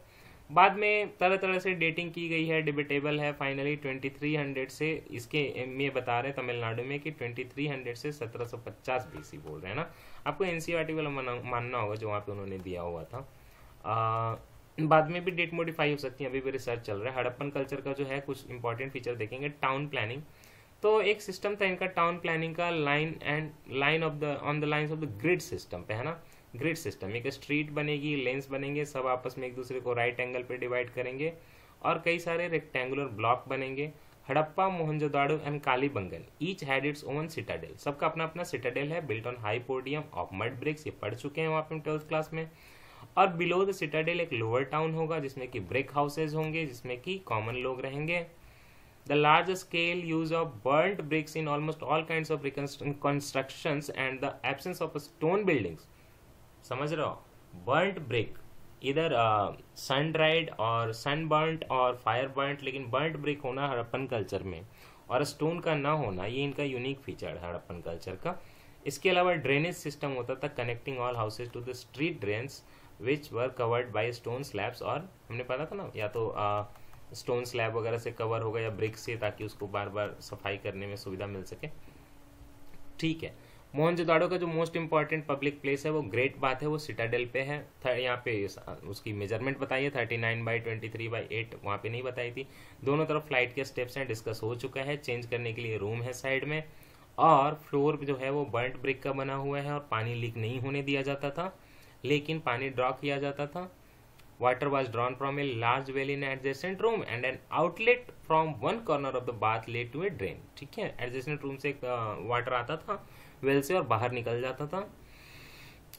बाद में तरह तरह से डेटिंग की गई है, डिबेटेबल है। फाइनली ट्वेंटी थ्री हंड्रेड से इसके में बता रहे हैं तमिलनाडु में कि ट्वेंटी थ्री हंड्रेड से सेवनटीन फिफ्टी बीसी बोल रहे हैं ना। आपको एनसीईआरटी वाला मानना होगा जो वहाँ पे उन्होंने दिया हुआ था। आ, बाद में भी डेट मॉडिफाई हो सकती है, अभी भी रिसर्च चल रहा है। हड़प्पन कल्चर का जो है कुछ इंपॉर्टेंट फीचर देखेंगे। टाउन प्लानिंग, तो एक सिस्टम था इनका टाउन प्लानिंग का, line and line of the on the lines of the grid system पे, है ना, ग्रिड सिस्टम। एक स्ट्रीट बनेगी, लेंस बनेंगे, सब आपस में एक दूसरे को राइट एंगल पे डिवाइड करेंगे और कई सारे रेक्टेंगुलर ब्लॉक बनेंगे। Harappa, Mohenjodaro and Kalibangan each had its own citadel. सबका अपना अपना सिटाडेल है, built on high podium of mud bricks. ये पढ़ चुके हैं वहाँ पे ट्वेल्थ क्लास में। और बिलो द सिटाडेल एक लोअर टाउन होगा जिसमें कि ब्रिक हाउसेज होंगे, जिसमें कि कॉमन लोग रहेंगे। The large scale use of burned bricks in almost all kinds of constructions and the absence of stone buildings. समझ रहे हो, बर्न्ड ब्रिक इधर सन ड्राइड और सन बर्न्ड और फायर बर्न्ड, लेकिन बर्न्ड ब्रिक होना हड़प्पन कल्चर में और स्टोन का ना होना, ये इनका यूनिक फीचर है हड़प्पन कल्चर का। इसके अलावा ड्रेनेज सिस्टम होता था connecting all houses to the street drains which were covered by stone slabs. और हमने पढ़ा था ना, या तो स्टोन स्लैब वगैरह से कवर होगा या ब्रिक से, ताकि उसको बार बार सफाई करने में सुविधा मिल सके। ठीक है, मोहनजोदाड़ो का जो मोस्ट इम्पॉर्टेंट पब्लिक प्लेस है वो ग्रेट बात है, वो सिटाडेल पे है। यहाँ पे उसकी मेजरमेंट बताई है thirty nine by twenty three by eight, वहाँ पे नहीं बताई थी। दोनों तरफ फ्लाइट के स्टेप्स हैं, डिस्कस हो चुका है। चेंज करने के लिए रूम है साइड में, और फ्लोर जो है वो बर्न्ट ब्रिक का बना हुआ है और पानी लीक नहीं होने दिया जाता था, लेकिन पानी ड्रॉ किया जाता था। Water was drawn from a large well in adjacent room and an outlet from one corner of the bath led to a drain. ठीक है, एडजेसेंट रूम से वाटर आता था वेल से और बाहर निकल जाता था।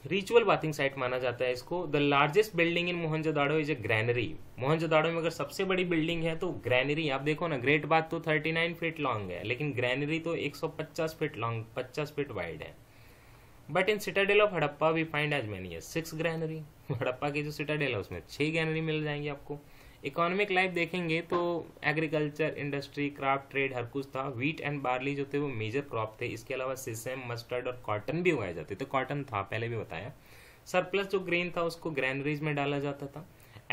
रिचुअल बाथिंग साइट माना जाता है इसको। The largest building in Mohenjodaro is a granary. Mohenjodaro में अगर सबसे बड़ी बिल्डिंग है तो ग्रैनरी। आप देखो ना, ग्रेट बाथ तो थर्टी नाइन फीट लॉन्ग है, लेकिन ग्रैनरी तो one hundred fifty feet long, पचास फीट वाइड है। But in citadel of Harappa we find as many as six granary. Harappa की जो सिटाडेल है उसमें छः ग्रैनरी मिल जाएंगे आपको। इकोनॉमिक लाइफ देखेंगे तो एग्रीकल्चर, इंडस्ट्री, क्राफ्ट, ट्रेड, हर कुछ था। व्हीट एंड बार्ली जो थे वो मेजर क्रॉप थे। इसके अलावा सिसम, मस्टर्ड और कॉटन भी उगाए जाते थे। कॉटन था, पहले भी बताया। सरप्लस जो ग्रेन था उसको ग्रैनरीज में डाला जाता था।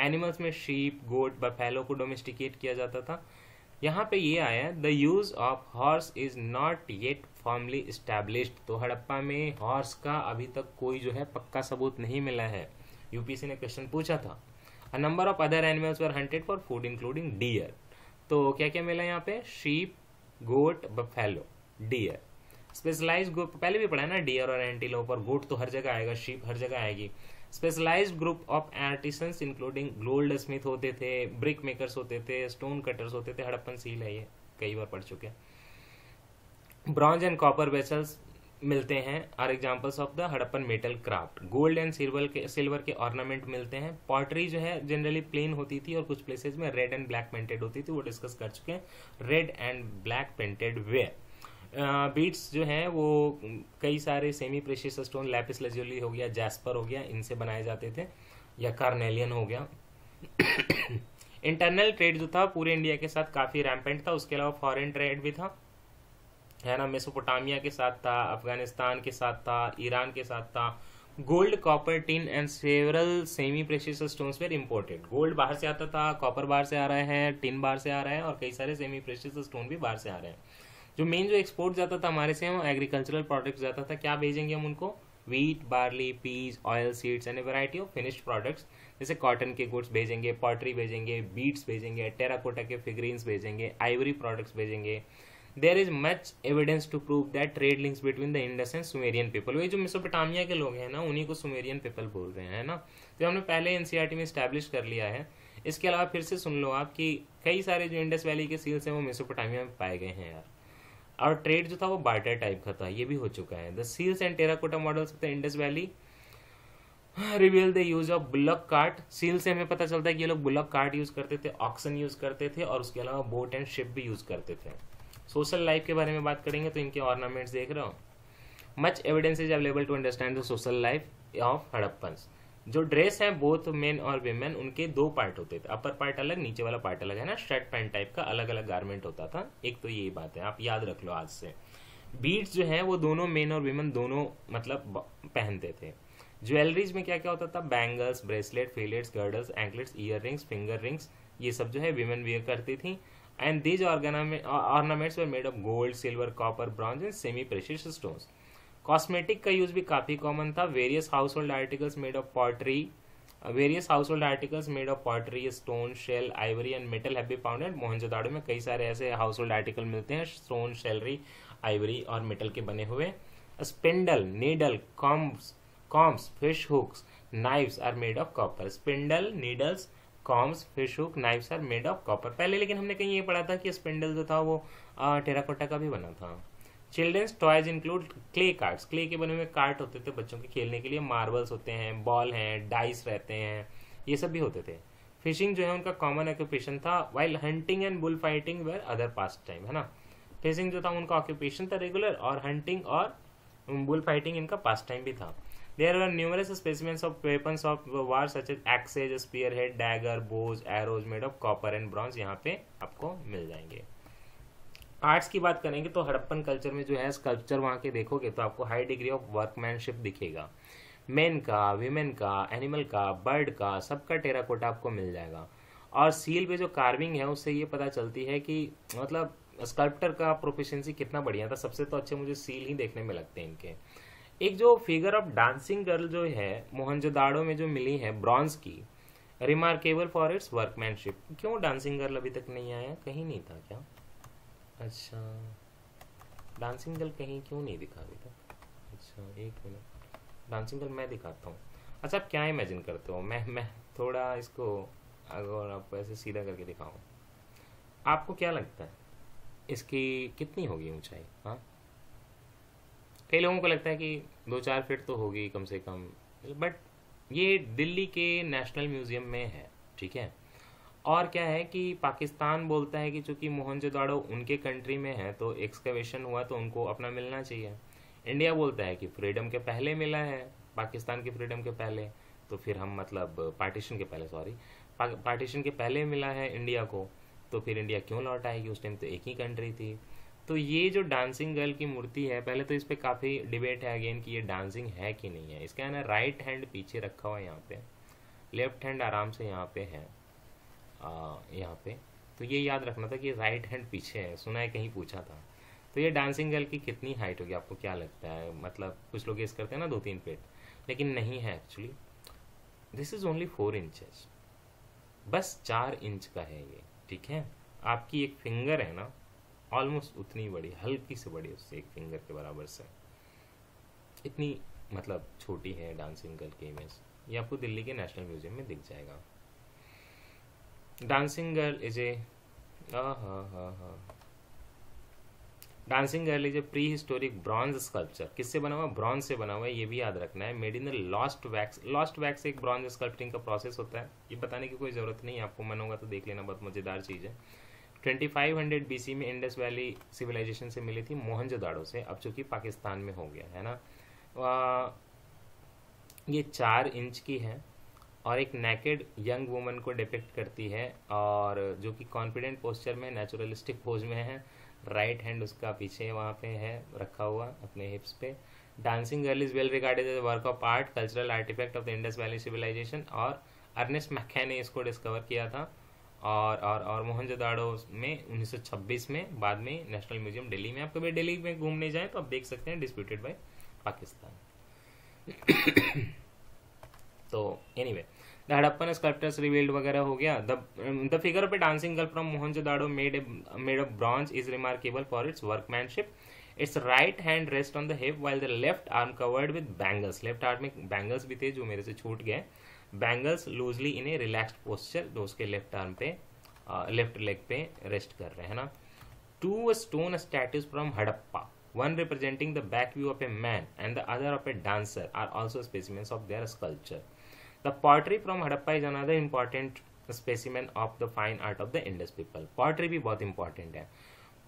एनिमल्स में शीप, गोट, बफेलो को डोमेस्टिकेट किया जाता था। यहाँ पे ये आया, the use of horse is not yet formally established. तो हड़प्पा में हॉर्स का अभी तक कोई जो है पक्का सबूत नहीं मिला है। यूपीएससी ने क्वेश्चन पूछा था। A number of other animals were hunted for food including deer. तो क्या क्या मिला यहाँ पे? Sheep, goat, buffalo, deer. Specialised group पहले भी पढ़ा है ना, डियर और एंटीलोप और गोट तो हर जगह आएगा, शीप हर जगह आएगी। Specialised group of artisans including goldsmith होते थे, ब्रिक मेकर्स होते थे, स्टोन कटर्स होते थे। हड़प्पन सील है, ये कई बार पढ़ चुके हैं। ब्रॉन्ज एंड कॉपर वेसल्स मिलते हैं are examples of the Harappan metal craft. Gold and silver के सिल्वर के ऑर्नामेंट मिलते हैं। पॉटरी जो है जनरली प्लेन होती थी और कुछ प्लेसेस में रेड एंड ब्लैक पेंटेड होती थी, वो डिस्कस कर चुके हैं। Red and black painted ware beads जो हैं वो कई सारे semi precious stone, lapis lazuli हो गया, जैस्पर हो गया, इनसे बनाए जाते थे, या कार्नेलियन हो गया। इंटरनल ट्रेड जो था पूरे इंडिया के साथ काफ़ी रैम्पेंट था। उसके अलावा फॉरेन ट्रेड भी था, है ना, मेसोपोटामिया के साथ था, अफगानिस्तान के साथ था, ईरान के साथ था। Gold, copper, tin and several semi precious stones were imported. Gold बाहर से आता था, कॉपर बाहर से आ रहा है, टिन बाहर से आ रहा है और कई सारे सेमी प्रेशियस स्टोन भी बाहर से आ रहे हैं। जो मेन जो एक्सपोर्ट जाता था हमारे से, वो एग्रीकल्चरल प्रोडक्ट्स जाता था। क्या भेजेंगे हम उनको? Wheat, barley, peas, oil seeds and variety of finished products, जैसे कॉटन के गुड्स भेजेंगे, पॉटरी भेजेंगे, बीट्स भेजेंगे, टेराकोटा के फिगरीन्स भेजेंगे, आइवरी प्रोडक्ट्स भेजेंगे। There is much evidence to prove that trade links between the Indus and Sumerian people. वही जो मेसोपोटामिया के लोग हैं ना, उन्हीं को सुमेरियन पीपल बोल रहे हैं ना, जो हमने पहले एनसीईआरटी में स्टैब्लिश कर लिया है। इसके अलावा फिर से सुन लो आप कि कई सारे जो इंडस वैली के सील्स हैं वो मेसोपोटामिया में पाए गए हैं यार। और ट्रेड जो था वो बार्टर टाइप का था, ये भी हो चुका है। The seals and terracotta models of the Indus valley reveal the use of bullock cart. Seal से हमें पता चलता है कि ये लोग बुलक कार्ट यूज करते थे, ऑक्सन यूज करते थे और उसके अलावा बोट एंड शिप भी यूज करते थे। सोशल लाइफ के बारे में बात करेंगे तो इनके ऑर्नामेंट्स देख रहे हो। Much evidence is available to understand the social life of Harappans. जो ड्रेस है बोथ मेन और वेमेन, उनके दो पार्ट होते थे, अपर पार्ट अलग, नीचे वाला पार्ट अलग, है ना, शर्ट पैंट टाइप का अलग अलग गारमेंट होता था। एक तो यही बात है, आप याद रख लो आज से। बीट्स जो है वो दोनों मेन और वेमेन दोनों मतलब पहनते थे। ज्वेलरीज में क्या क्या होता था? Bangles, bracelets, fillets, girdles, anklets, ear rings, finger rings, ये सब जो है वीमेन वेयर करती थी। And these ornaments were made of gold, silver, copper, bronze and semi precious stones. Cosmetic का यूज भी काफ़ी कॉमन था। Various household articles made of pottery various household articles made of pottery, stone, shell, ivory and metal have be founded. Mohenjodaro में कई सारे ऐसे household article मिलते हैं, स्टोन, शेलरी, आइवरी और मेटल के बने हुए। Spindle, needle, combs combs fish hooks, knives are made of copper. Spindle, needles, combs, fish hook, knives are made of copper. पहले लेकिन हमने कहीं ये पढ़ा था कि स्पिंडल जो था वो टेराकोटा का भी बना था। Children's toys include clay carts. Clay के बने हुए कार्ट होते थे बच्चों के खेलने के लिए। मार्बल्स होते हैं, बॉल हैं, डाइस रहते हैं, ये सब भी होते थे। फिशिंग जो है उनका कॉमन ऑक्यूपेशन था। While hunting and bull fighting were other pastime, है ना। फिशिंग जो था उनका ऑक्यूपेशन था रेगुलर, और हंटिंग और बुल फाइटिंग इनका पास्ट टाइम भी था। There were numerous specimens of weapons of war such as axes, spearhead, dagger, bows, arrows made of copper and bronze यहाँ पे आपको मिल जाएंगे। आर्ट्स की बात करेंगे तो हड़प्पन कल्चर में जो है स्कल्पचर वहाँ के देखोगे तो आपको हाई डिग्री ऑफ वर्कमैनशिप दिखेगा। मेन का, वीमेन का, एनिमल का, बर्ड का, सबका टेराकोटा आपको मिल जाएगा। और सील पे जो कार्विंग है उससे ये पता चलती है कि मतलब स्कल्पटर का प्रोफिशेंसी कितना बढ़िया था। सबसे तो अच्छे मुझे सील ही देखने में लगते हैं इनके। एक जो फिगर ऑफ डांसिंग गर्ल जो है मोहनजोदाड़ो में जो मिली है ब्रॉन्ज की, रिमार्केबल फॉर इट्स वर्कमैनशिप। क्यों डांसिंग गर्ल अभी तक नहीं आया? कहीं नहीं था क्या? अच्छा, डांसिंग गर्ल कहीं क्यों नहीं दिखा अभी तक? अच्छा एक मिनट, डांसिंग गर्ल मैं दिखाता हूँ। अच्छा, आप क्या इमेजिन करते हो? मैं मैं थोड़ा इसको अगर आपको ऐसे सीधा करके दिखाऊँ, आपको क्या लगता है इसकी कितनी होगी ऊँचाई? हाँ, कई लोगों को लगता है कि दो चार फीट तो होगी कम से कम, बट ये दिल्ली के नेशनल म्यूजियम में है, ठीक है। और क्या है कि पाकिस्तान बोलता है कि चूँकि मोहनजोदाड़ो उनके कंट्री में है तो एक्सकवेशन हुआ तो उनको अपना मिलना चाहिए। इंडिया बोलता है कि फ्रीडम के पहले मिला है, पाकिस्तान के फ्रीडम के पहले, तो फिर हम मतलब पार्टीशन के पहले, सॉरी पार्टीशन के पहले मिला है इंडिया को, तो फिर इंडिया क्यों लौट आएगी? उस टाइम तो एक ही कंट्री थी। तो ये जो डांसिंग गर्ल की मूर्ति है, पहले तो इस पर काफ़ी डिबेट है अगेन कि ये डांसिंग है कि नहीं है। इसका है ना राइट हैंड पीछे रखा हुआ है यहाँ पे, लेफ्ट हैंड आराम से यहाँ पे है, आ, यहाँ पे। तो ये याद रखना था कि राइट हैंड पीछे है, सुना है कहीं पूछा था। तो ये डांसिंग गर्ल की कितनी हाइट होगी आपको क्या लगता है? मतलब कुछ लोग गेस करते हैं ना दो तीन फीट, लेकिन नहीं है actually. This is only four inches, बस चार इंच का है ये, ठीक है। आपकी एक फिंगर है ना ऑलमोस्ट उतनी बड़ी, हल्की से बड़ी, उससे एक फिंगर के बराबर से, इतनी मतलब छोटी है डांसिंग गर्ल की इमेज। ये आपको दिल्ली के नेशनल म्यूजियम में दिख जाएगा। डांसिंग गर्ल इज ए, हाँ हाँ हाँ डांसिंग कर लीजिए प्री हिस्टोरिक ब्रॉन्ज स्कल्पचर किससे बना हुआ, ब्रॉन्ज से बना हुआ है, ये भी याद रखना है। Made in the lost wax, lost wax एक ब्रॉन्ज स्कल्पटिंग का प्रोसेस होता है, ये बताने की कोई ज़रूरत नहीं, आपको मन होगा तो देख लेना, बहुत मज़ेदार चीज़ है। पच्चीस सौ बीसी में इंडस वैली सिविलाइजेशन से मिली थी मोहनजोदाड़ो से, अब चूँकि पाकिस्तान में हो गया है ना। आ, ये चार इंच की है और एक नेकेड यंग वुमन को डिपिक्ट करती है, और जो कि कॉन्फिडेंट पोस्चर में नेचुरलिस्टिक पोज में है, राइट हैंड उसका पीछे वहाँ पे है रखा हुआ अपने हिप्स पे। Dancing girl is well regarded as work of art, cultural artefact of the Indus valley civilisation, और अर्नेस्ट मैके ने इसको डिस्कवर किया था, और और और मोहनजोदाड़ो में उन्नीस सौ छब्बीस में, बाद में नेशनल म्यूजियम दिल्ली में। आप कभी दिल्ली में घूमने जाएँ तो आप देख सकते हैं, डिस्प्यूटेड बाय पाकिस्तान। तो anyway the Harappan sculptures revealed वगैरह हो गया। The the figure of a dancing girl from Mohenjodaro made made of bronze is remarkable for its workmanship. Its right hand rest on the hip while the left arm covered with bangles, left arm में bangles भी थे जो मेरे से छूट गए, bangles loosely in a relaxed posture, जो उसके लेफ्ट आर्म पे लेफ्ट लेग पे रेस्ट कर रहे हैं ना। Two stone statues from Harappa, one representing the back view of a man and the other of a dancer, are also specimens of their sculpture. The pottery from Harappa is another important specimen of the fine art of the Indus people. Pottery भी बहुत important है।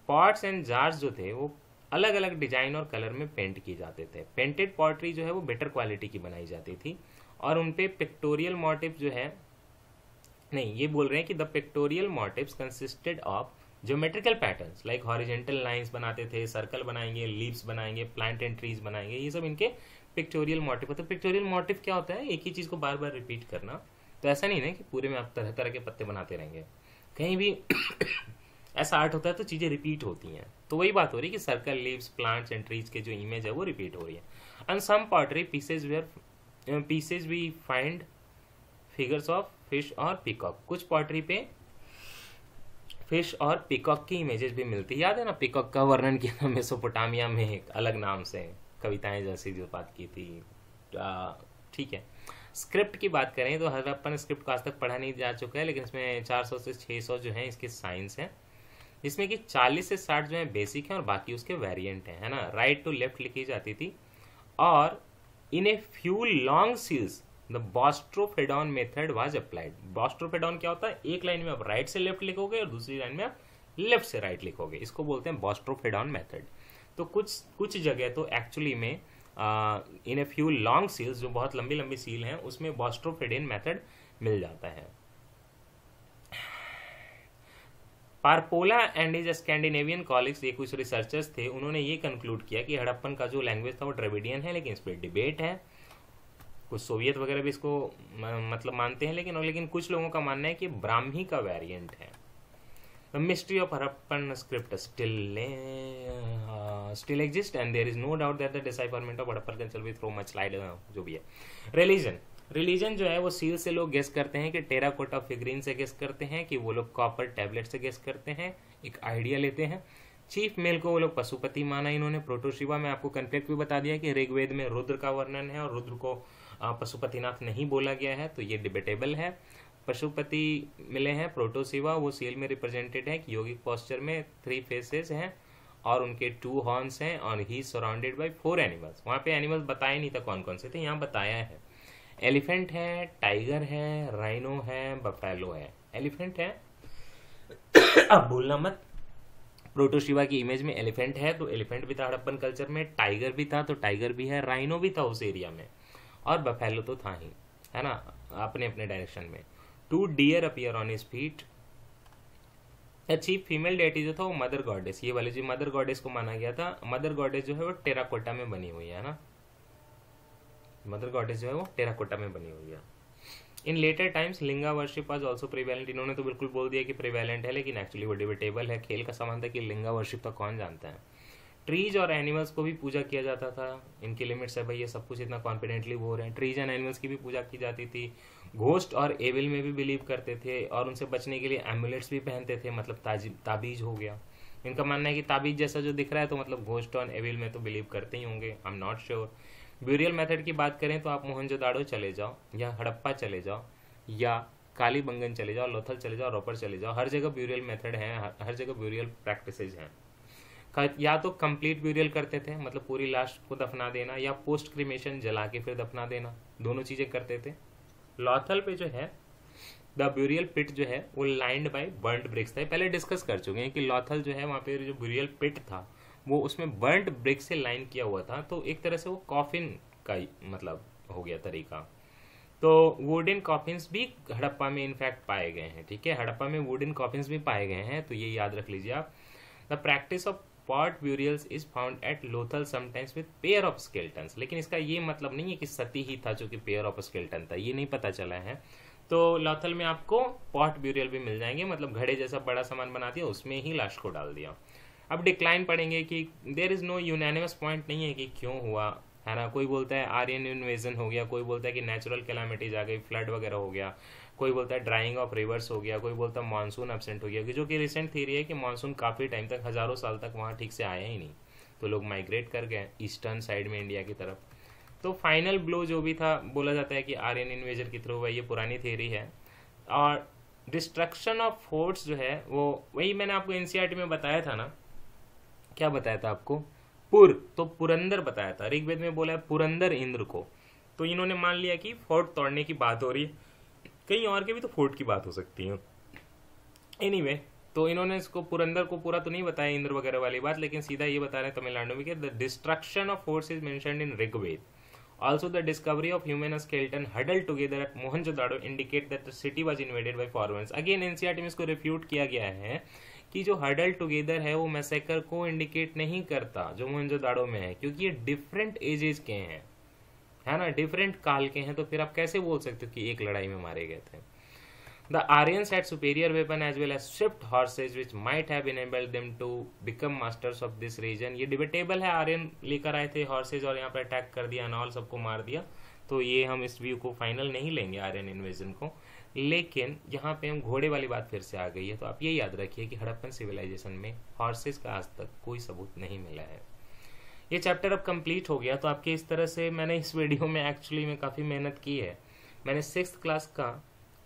Pots and jars जो थे वो अलग अलग design और colour में पेंट किए जाते थे। पेंटेड पॉटरी जो है वो बेटर क्वालिटी की बनाई जाती थी, और उनपे पिक्टोरियल मोटिव जो है, नहीं ये बोल रहे हैं कि the pictorial motifs consisted of geometrical patterns like horizontal lines बनाते थे, सर्कल बनाएंगे, लीव्स बनाएंगे, प्लांट एंड ट्रीज बनाएंगे, ये सब इनके पिक्टोरियल मोटिव होते हैं। पिक्टोरियल मोटिव क्या होता है, एक ही चीज़ को बार बार रिपीट करना, तो ऐसा नहीं ना कि पूरे में आप तरह तरह के पत्ते बनाते रहेंगे, कहीं भी ऐसा आर्ट होता है तो चीज़ें रिपीट होती हैं। तो वही बात हो रही है कि circle, leaves, plants and trees के जो इमेज है वो रिपीट हो रही है। And some pottery pieces where pieces we find figures of fish और पीकॉक, कुछ पॉटरी पे फिश और पिकॉक की इमेजेस भी मिलती है। याद है ना पिकॉक का वर्णन किया था मेसोपोटामिया में एक अलग नाम से, कविताएं जैसी जो बात की थी, ठीक है। स्क्रिप्ट की बात करें तो हड़प्पन स्क्रिप्ट को आज तक पढ़ा नहीं जा चुका है, लेकिन इसमें चार सौ से छह सौ जो हैं इसके साइंस हैं, जिसमें कि चालीस से साठ जो है बेसिक हैं और बाकी उसके वेरियंट हैं, है ना। राइट टू लेफ्ट लिखी जाती थी, और in a few long seals the boustrophedon method was applied. Boustrophedon क्या होता है, एक लाइन में आप राइट से लेफ्ट लिखोगे और दूसरी लाइन में आप लेफ्ट से राइट लिखोगे, इसको बोलते हैं बॉस्ट्रोफेडॉन मेथड। तो कुछ कुछ जगह तो एक्चुअली में in a few long seals, जो बहुत लंबी लंबी सील हैं, उसमें बॉस्ट्रोफेडॉन मेथड मिल जाता है। Parpola and his Scandinavian colleagues, ये कुछ रिसर्चर्स थे, उन्होंने ये कंक्लूड किया कि हड़प्पन का जो लैंग्वेज था वो द्रविडियन है, लेकिन इस पर डिबेट है, कुछ सोवियत वगैरह भी इसको मतलब मानते हैं, लेकिन लेकिन कुछ लोगों का मानना है कि ब्राह्मी का वेरिएंट है। The mystery of Harappan script still still exist and there is no doubt that the decipherment of Harappan culture with throw much light, जो भी है। रिलीजन, रिलीजन जो है वो सील से लोग गेस करते हैं, कि टेराकोटा फिगरीन से गेस करते हैं, कि वो लोग कॉपर टैबलेट से गेस करते हैं, एक आइडिया लेते हैं। चीफ मेल को वो लोग पशुपति माना इन्होंने। प्रोटोशिवा में आपको कन्फ्लिक्ट भी बता दिया कि ऋग्वेद में रुद्र का वर्णन है और रुद्र को पशुपतिनाथ नहीं बोला गया है, तो ये डिबेटेबल है। पशुपति मिले हैं, प्रोटोशिवा वो सील में रिप्रेजेंटेड है कि योगिक पोस्चर में, थ्री फेसेस हैं और उनके टू हॉर्न्स हैं, और ही सराउंडेड बाय फोर एनिमल्स। वहाँ पे एनिमल्स बताया नहीं था कौन कौन से थे, यहाँ बताया है। एलिफेंट है, टाइगर है, राइनो है, बफेलो है। एलिफेंट है अब भूलना मत, प्रोटोशिवा की इमेज में एलिफेंट है, तो एलिफेंट भी था हड़प्पन कल्चर में, टाइगर भी था तो टाइगर भी है, राइनो भी था उस एरिया में, और बफेलो तो था ही, है ना, अपने अपने डायरेक्शन में। Two deer appear on his feet. Chief female deity जो था वो मदर गॉडेस, ये वाली जो मदर गॉडेस को माना गया था, मदर गॉडेस जो है वो टेराकोटा में बनी हुई है ना, मदर गॉडेस जो है वो टेराकोटा में बनी हुई है। In later times linga worship was also prevalent, इन्होंने तो बिल्कुल बोल दिया कि प्रिवेलेंट है, लेकिन एक्चुअली वो डिबेटेबल है, खेल का सामान था कि लिंगा वर्शिप तो कौन जानता है। ट्रीज और एनिमल्स को भी पूजा किया जाता था, इनकी लिमिट्स है भाई, ये सब कुछ इतना कॉन्फिडेंटली बोल रहे हैं। ट्रीज एंड एनिमल्स की भी पूजा की जाती थी, घोस्ट और एविल में भी बिलीव करते थे, और उनसे बचने के लिए एम्बुलेट्स भी पहनते थे, मतलब ताबीज हो गया। इनका मानना है कि ताबीज जैसा जो दिख रहा है तो मतलब घोस्ट और एविल में तो बिलीव करते ही होंगे, I am not sure. Burial method की बात करें तो आप मोहनजोदाड़ो चले जाओ, या हड़प्पा चले जाओ, या कालीबंगन चले जाओ, लोथल चले जाओ, रोपर चले जाओ, हर जगह ब्यूरियल मेथड है, हर जगह ब्यूरियल प्रैक्टिसेज हैं। या तो कंप्लीट ब्यूरियल करते थे, मतलब पूरी लाश को दफना देना, या पोस्ट क्रिमेशन जला के फिर दफना देना, दोनों चीज़ें करते थे। लोथल पे जो है द ब्यूरियल पिट जो है वो लाइंड बाय बर्न्ड ब्रिक्स था। पहले डिस्कस कर चुके हैं कि लोथल जो है वहाँ पे जो ब्यूरियल पिट था वो उसमें बर्न्ड ब्रिक्स से लाइन किया हुआ था, तो एक तरह से वो कॉफिन का मतलब हो गया तरीका। तो वुडन कॉफिन्स भी हड़प्पा में इनफैक्ट पाए गए हैं, ठीक है, हड़प्पा में वुडन कॉफिन्स भी पाए गए हैं, तो ये याद रख लीजिए आप। The practice of pot burials is found at Lothal sometimes with pair of skeletons, लेकिन इसका ये मतलब नहीं है कि सती ही था जो कि पेयर ऑफ स्केल्टन था, ये नहीं पता चला है। तो लोथल में आपको पॉट ब्यूरियल भी मिल जाएंगे, मतलब घड़े जैसा बड़ा सामान बना दिया उसमें ही लाश को डाल दिया। अब डिक्लाइन पढ़ेंगे कि there is no unanimous point नहीं है कि क्यों हुआ, है ना। कोई बोलता है आर्यन इन्वेजन हो गया, कोई बोलता है कि नेचुरल कैलामिटीज आ गई, फ्लड वगैरह हो गया, कोई बोलता है ड्राइंग ऑफ रिवर्स हो गया, कोई बोलता है मानसून एब्सेंट हो गया, कि जो कि रिसेंट थियरी है कि मानसून काफ़ी टाइम तक, हज़ारों साल तक वहाँ ठीक से आया ही नहीं, तो लोग माइग्रेट कर गए ईस्टर्न साइड में इंडिया की तरफ। तो फाइनल ब्लो जो भी था बोला जाता है कि आर्यन इन्वेजन की थ्रू हुआ, ये पुरानी थियरी है। और डिस्ट्रक्शन ऑफ फोर्ट्स जो है वो वही मैंने आपको एनसीईआरटी में बताया था ना, क्या बताया था आपको, पुर, तो पुरंदर बताया था, ऋग्वेद में बोला है पुरंदर इंद्र को, तो इन्होंने मान लिया कि फोर्ट तोड़ने की बात हो रही है, कहीं और के भी तो फोर्ट की बात हो सकती है। एनीवे anyway, तो इन्होंने इसको पुरंदर को पूरा तो नहीं बताया इंद्र वगैरह वाली बात, लेकिन सीधा ये बता रहे हैं तमिलनाडु में कि the destruction of forts is mentioned in Rigveda, also the discovery of human skeleton huddled together at Mohenjodaro indicate that the city was invaded by foreigners. Again NCERT में इसको रिफ्यूट किया गया है कि जो हडल टुगेदर है वो मैसेकर को इंडिकेट नहीं करता जो मोहनजोदाड़ो में है, क्योंकि ये डिफरेंट एजेस के हैं, है ना, डिफरेंट काल के हैं, तो फिर आप कैसे बोल सकते हो कि एक लड़ाई में मारे गए थे। The Aryans had superior weapon as well as swift horses which might have enabled them to become masters of this region. ये डिबेटेबल है, आर्यन लेकर आए थे हॉर्सेज और यहाँ पर अटैक कर दिया, अनॉल सबको मार दिया, तो ये हम इस व्यू को फाइनल नहीं लेंगे आर्यन इन्वेजन को। लेकिन यहाँ पे हम घोड़े वाली बात फिर से आ गई है, तो आप ये याद रखिए कि हड़प्पन सिविलाइजेशन में हॉर्सेस का आज तक कोई सबूत नहीं मिला है। ये चैप्टर अब कंप्लीट हो गया। तो आपके इस तरह से मैंने इस वीडियो में एक्चुअली में काफ़ी मेहनत की है। मैंने सिक्स्थ क्लास का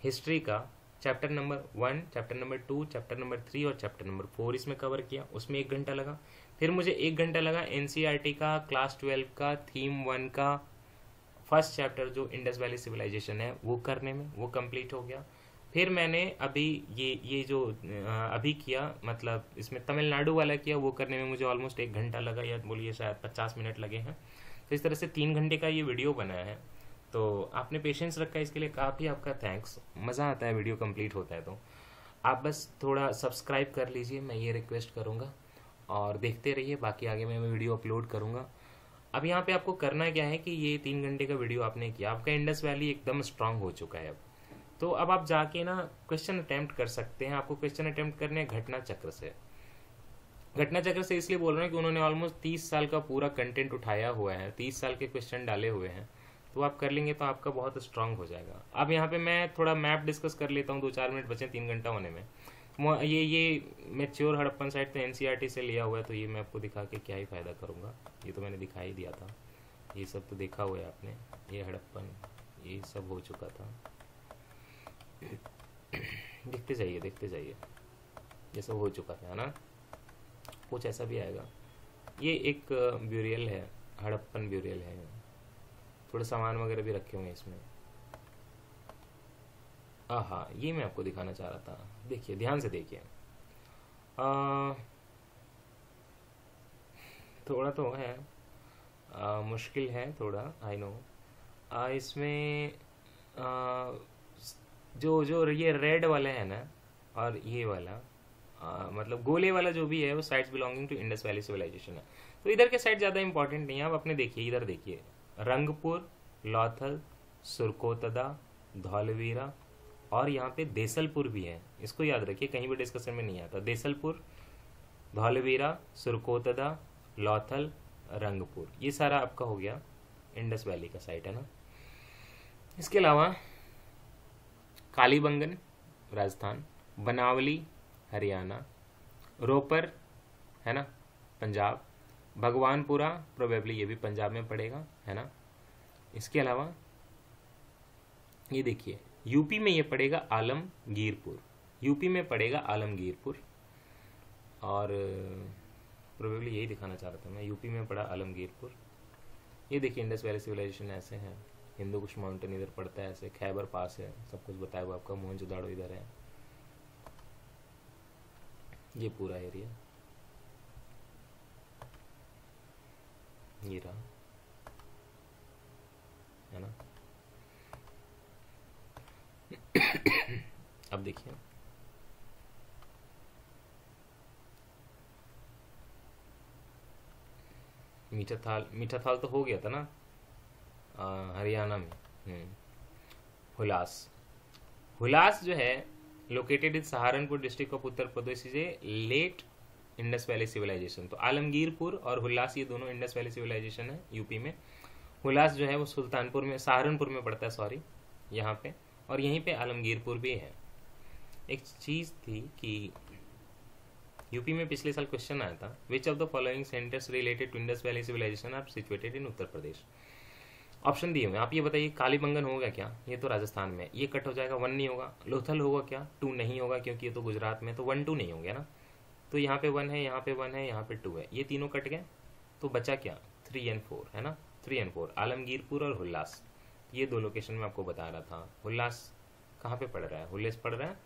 हिस्ट्री का chapter number one, chapter number two, chapter number three और चैप्टर नंबर फोर इसमें कवर किया, उसमें एक घंटा लगा। फिर मुझे एक घंटा लगा एनसीईआरटी का क्लास ट्वेल्व का थीम वन का फर्स्ट चैप्टर जो इंडस वैली सिविलाइजेशन है वो करने में, वो कंप्लीट हो गया। फिर मैंने अभी ये ये जो अभी किया, मतलब इसमें तमिलनाडु वाला किया, वो करने में मुझे ऑलमोस्ट एक घंटा लगा, या बोलिए शायद पचास मिनट लगे हैं। तो इस तरह से तीन घंटे का ये वीडियो बनाया है, तो आपने पेशेंस रखा, इसके लिए काफ़ी आपका थैंक्स। मज़ा आता है वीडियो कंप्लीट होता है, तो आप बस थोड़ा सब्सक्राइब कर लीजिए, मैं ये रिक्वेस्ट करूँगा, और देखते रहिए। बाकी आगे मैं वीडियो अपलोड करूँगा। अब यहाँ पे आपको करना क्या है कि ये तीन घंटे का वीडियो आपने किया, आपका इंडस वैली एकदम स्ट्रांग हो चुका है अब, तो अब आप जाके ना क्वेश्चन अटैम्प्ट कर सकते हैं। आपको क्वेश्चन अटैम्प्ट करने हैं घटना चक्र से। घटना चक्र से इसलिए बोल रहे हैं कि उन्होंने ऑलमोस्ट तीस साल का पूरा कंटेंट उठाया हुआ है, तीस साल के क्वेश्चन डाले हुए हैं, तो आप कर लेंगे तो आपका बहुत स्ट्रांग हो जाएगा। अब यहाँ पर मैं थोड़ा मैप डिस्कस कर लेता हूँ, दो चार मिनट बचे तीन घंटा होने में। ये ये मैच्योर हड़प्पन साइट तो एनसीईआरटी से लिया हुआ है, तो ये मैं आपको दिखा के क्या ही फ़ायदा करूँगा, ये तो मैंने दिखा ही दिया था, ये सब तो देखा हुआ है आपने। ये हड़प्पन ये सब हो चुका था, देखते जाइए देखते जाइए, ये सब हो चुका था, है ना। कुछ ऐसा भी आएगा। ये एक ब्यूरियल है, हड़प्पन ब्यूरियल है, थोड़ा सामान वगैरह भी रखे होंगे इसमें। हाँ, ये मैं आपको दिखाना चाह रहा था, देखिए ध्यान से देखिए, थोड़ा तो है आ, मुश्किल है थोड़ा, आई नो। इसमें आ, जो जो ये रेड वाला है ना और ये वाला आ, मतलब गोले वाला जो भी है वो sites belonging to Indus valley civilisation है, तो इधर के साइट ज़्यादा इंपॉर्टेंट नहीं है। आप अपने देखिए, इधर देखिए, रंगपुर, लोथल, सुरकोतदा, धौलवीरा और यहाँ पे देसलपुर भी है, इसको याद रखिए, कहीं भी डिस्कशन में नहीं आता। देसलपुर, धौलवीरा, सुरकोतदा, लोथल, रंगपुर, ये सारा आपका हो गया इंडस वैली का साइट, है ना। इसके अलावा कालीबंगन राजस्थान, बनावली हरियाणा, रोपर है ना पंजाब, भगवानपुरा प्रोबेबली ये भी पंजाब में पड़ेगा, है ना। इसके अलावा ये देखिए, यूपी में ये पड़ेगा आलमगीरपुर, यूपी में पड़ेगा आलमगीरपुर, और प्रोबेबली यही दिखाना चाह रहा था मैं। यूपी में पड़ा आलमगीरपुर, ये देखिए इंडस वैली सिविलाइजेशन ऐसे है, हिंदू कुश माउंटेन इधर पड़ता है ऐसे, खैबर पास है, सब कुछ बताया हुआ आपका, मोहनजोदाड़ो इधर है, ये पूरा एरिया ये रहा है ना। अब देखिए मीठा थाल, मीठा थाल तो हो गया था ना हरियाणा में। हुलास, हुलास जो है located in Saharanpur district of Uttar Pradesh is a late Indus valley civilisation. तो आलमगीरपुर और हुलास ये दोनों इंडस वैली सिविलाइजेशन है यूपी में। हुलास जो है वो सुल्तानपुर में, सहारनपुर में पड़ता है सॉरी, यहाँ पे, और यहीं पे आलमगीरपुर भी है। एक चीज़ थी कि यूपी में पिछले साल क्वेश्चन आया था, which of the following centres related to Indus valley civilisation are situated in Uttar Pradesh. Option दिए हुए, आप ये बताइए कालीबंगन होगा क्या, ये तो राजस्थान में, ये कट हो जाएगा, वन नहीं होगा। लोथल होगा क्या, टू नहीं होगा क्योंकि ये तो गुजरात में, तो वन टू नहीं होंगे ना। तो यहाँ पे वन है, यहाँ पे वन है, यहाँ पे टू है, ये तीनों कट गए, तो बचा क्या, थ्री एंड फोर है ना, थ्री एंड फोर आलमगीरपुर और हुलास। ये दो लोकेशन में आपको बता रहा था। हुलास कहाँ पे पड़ रहा है, हुलास पड़ रहा है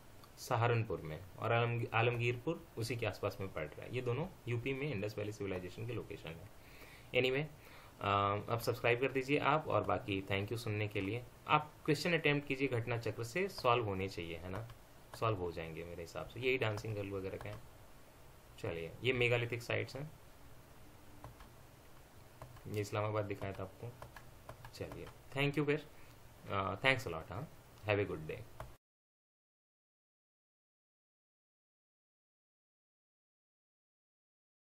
सहारनपुर में, और आलम आलमगीरपुर उसी के आसपास में पड़ रहा है। ये दोनों यूपी में इंडस वैली सिविलाइजेशन के लोकेशन है। एनीवे अब सब्सक्राइब कर दीजिए आप, और बाकी थैंक यू सुनने के लिए। आप क्वेश्चन अटैम्प्ट कीजिए, घटना चक्र से सॉल्व होने चाहिए है ना, सॉल्व हो जाएंगे मेरे हिसाब से। यही डांसिंग गर्ल वगैरह का है। चलिए ये मेगालिथिक साइट्स हैं, ये इस्लामाबाद दिखाया था आपको। चलिए थैंक यू फिर, थैंक्स अलॉट। हाँ, हैव ए गुड डे।